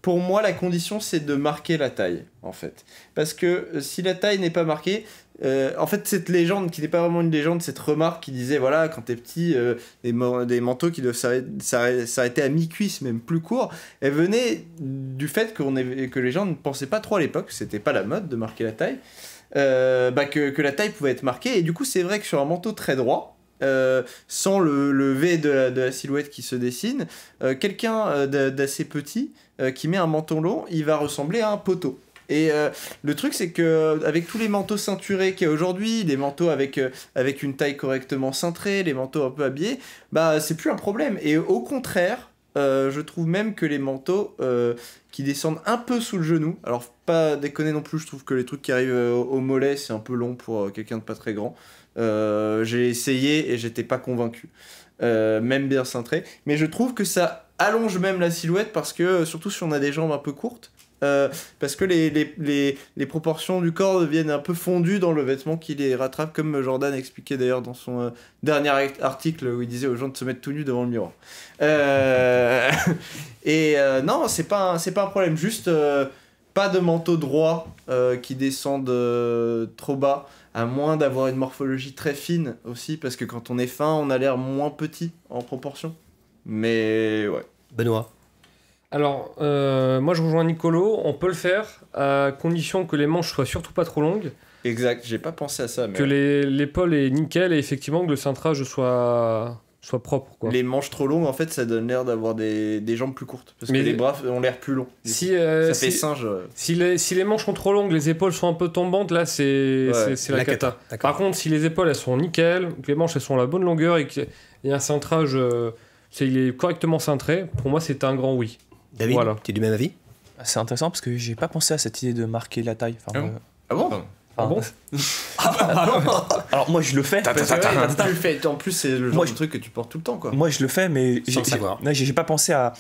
Pour moi, la condition, c'est de marquer la taille, en fait. Parce que si la taille n'est pas marquée... en fait, cette légende, qui n'est pas vraiment une légende, cette remarque qui disait, voilà, quand t'es petit, des manteaux qui doivent s'arrêter à mi-cuisse, même plus court, elle venait du fait que les gens ne pensaient pas trop à l'époque, c'était pas la mode de marquer la taille, que la taille pouvait être marquée, et du coup c'est vrai que sur un manteau très droit, sans le V de la silhouette qui se dessine, quelqu'un d'assez petit qui met un manteau long, il va ressembler à un poteau. Et le truc, c'est que avec tous les manteaux ceinturés qu'il y a aujourd'hui, les manteaux avec une taille correctement cintrée, les manteaux un peu habillés, bah c'est plus un problème. Et au contraire, je trouve même que les manteaux qui descendent un peu sous le genou, alors pas déconner non plus, je trouve que les trucs qui arrivent au mollet, c'est un peu long pour quelqu'un de pas très grand. J'ai essayé et j'étais pas convaincu, même bien cintré. Mais je trouve que ça allonge même la silhouette parce que, surtout si on a des jambes un peu courtes, parce que les proportions du corps deviennent un peu fondues dans le vêtement qui les rattrape, comme Jordan expliquait d'ailleurs dans son dernier article où il disait aux gens de se mettre tout nu devant le miroir. Non, c'est pas un problème, juste pas de manteau droit qui descende trop bas, à moins d'avoir une morphologie très fine aussi, parce que quand on est fin, on a l'air moins petit en proportion. Mais ouais. Benoît. Alors, moi je rejoins Nicolo, on peut le faire, à condition que les manches soient surtout pas trop longues. Exact, j'ai pas pensé à ça. Mais que l'épaule est nickel et effectivement que le cintrage soit propre, quoi. Les manches trop longues, en fait, ça donne l'air d'avoir des jambes plus courtes, parce que les bras ont l'air plus longs. Ça fait singe. Si les manches sont trop longues, les épaules sont un peu tombantes, là c'est la cata. Par contre, si les épaules elles sont nickel, que les manches elles sont à la bonne longueur et qu'il y a un cintrage, il est correctement cintré, pour moi c'est un grand oui. David, voilà. T'es du même avis? C'est intéressant parce que j'ai pas pensé à cette idée de marquer la taille. Enfin, Alors moi je le fais. Tu le fais. En plus c'est le genre de truc que tu portes tout le temps, quoi. Moi je le fais, mais j'ai pas pensé à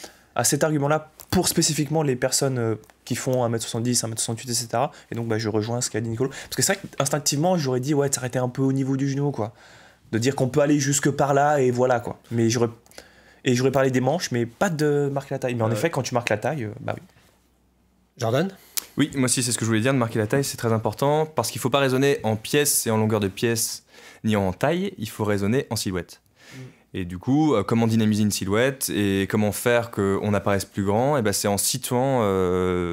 cet argument-là pour spécifiquement les personnes qui font 1m70, 1m68, etc. Et donc je rejoins ce qu'a dit Nicolo. Parce que c'est vrai qu'instinctivement j'aurais dit ouais, t'arrêtais un peu au niveau du genou, quoi. De dire qu'on peut aller jusque par là et voilà, quoi. Mais j'aurais parlé des manches, mais pas de marquer la taille. Mais en effet, quand tu marques la taille, bah oui. Jordan ? Oui, moi aussi, c'est ce que je voulais dire, de marquer la taille, c'est très important, parce qu'il ne faut pas raisonner en pièces et en longueur de pièces, ni en taille, il faut raisonner en silhouette. Et du coup, comment dynamiser une silhouette et comment faire qu'on apparaisse plus grand, et c'est en situant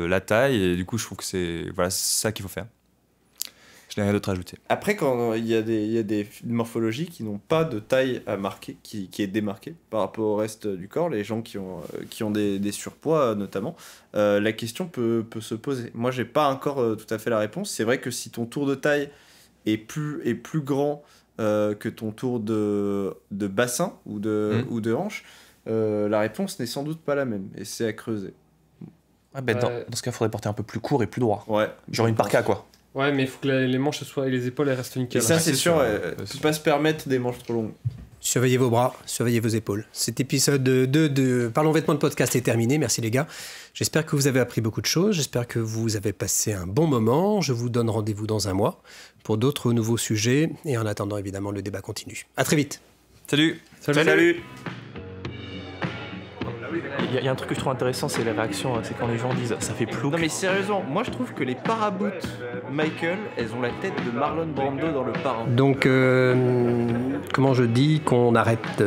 la taille, et du coup, je trouve que c'est ça qu'il faut faire. Je n'ai rien d'autre à ajouter. Après, quand il y a des morphologies qui n'ont pas de taille à marquer, qui est démarquée par rapport au reste du corps, les gens qui ont des surpoids notamment, la question peut se poser. Moi, j'ai pas encore tout à fait la réponse. C'est vrai que si ton tour de taille est plus grand que ton tour de bassin ou de hanche, la réponse n'est sans doute pas la même et c'est à creuser. Ah ben, dans ce cas, il faudrait porter un peu plus court et plus droit. Ouais. Genre une parka, quoi. Ouais, mais il faut que les manches soient, et les épaules elles restent nickel. Et ça, c'est sûr, tu peux pas se permettre des manches trop longues. Surveillez vos bras, surveillez vos épaules. Cet épisode 2 de Parlons Vêtements de podcast est terminé. Merci les gars. J'espère que vous avez appris beaucoup de choses. J'espère que vous avez passé un bon moment. Je vous donne rendez-vous dans un mois pour d'autres nouveaux sujets. Et en attendant, évidemment, le débat continue. À très vite. Salut. Salut. Salut. Il y a un truc que je trouve intéressant, c'est la réaction, c'est quand les gens disent ça fait plouc. Non mais sérieusement, moi je trouve que les Paraboot Michael, elles ont la tête de Marlon Brando dans le parent. Donc comment je dis qu'on arrête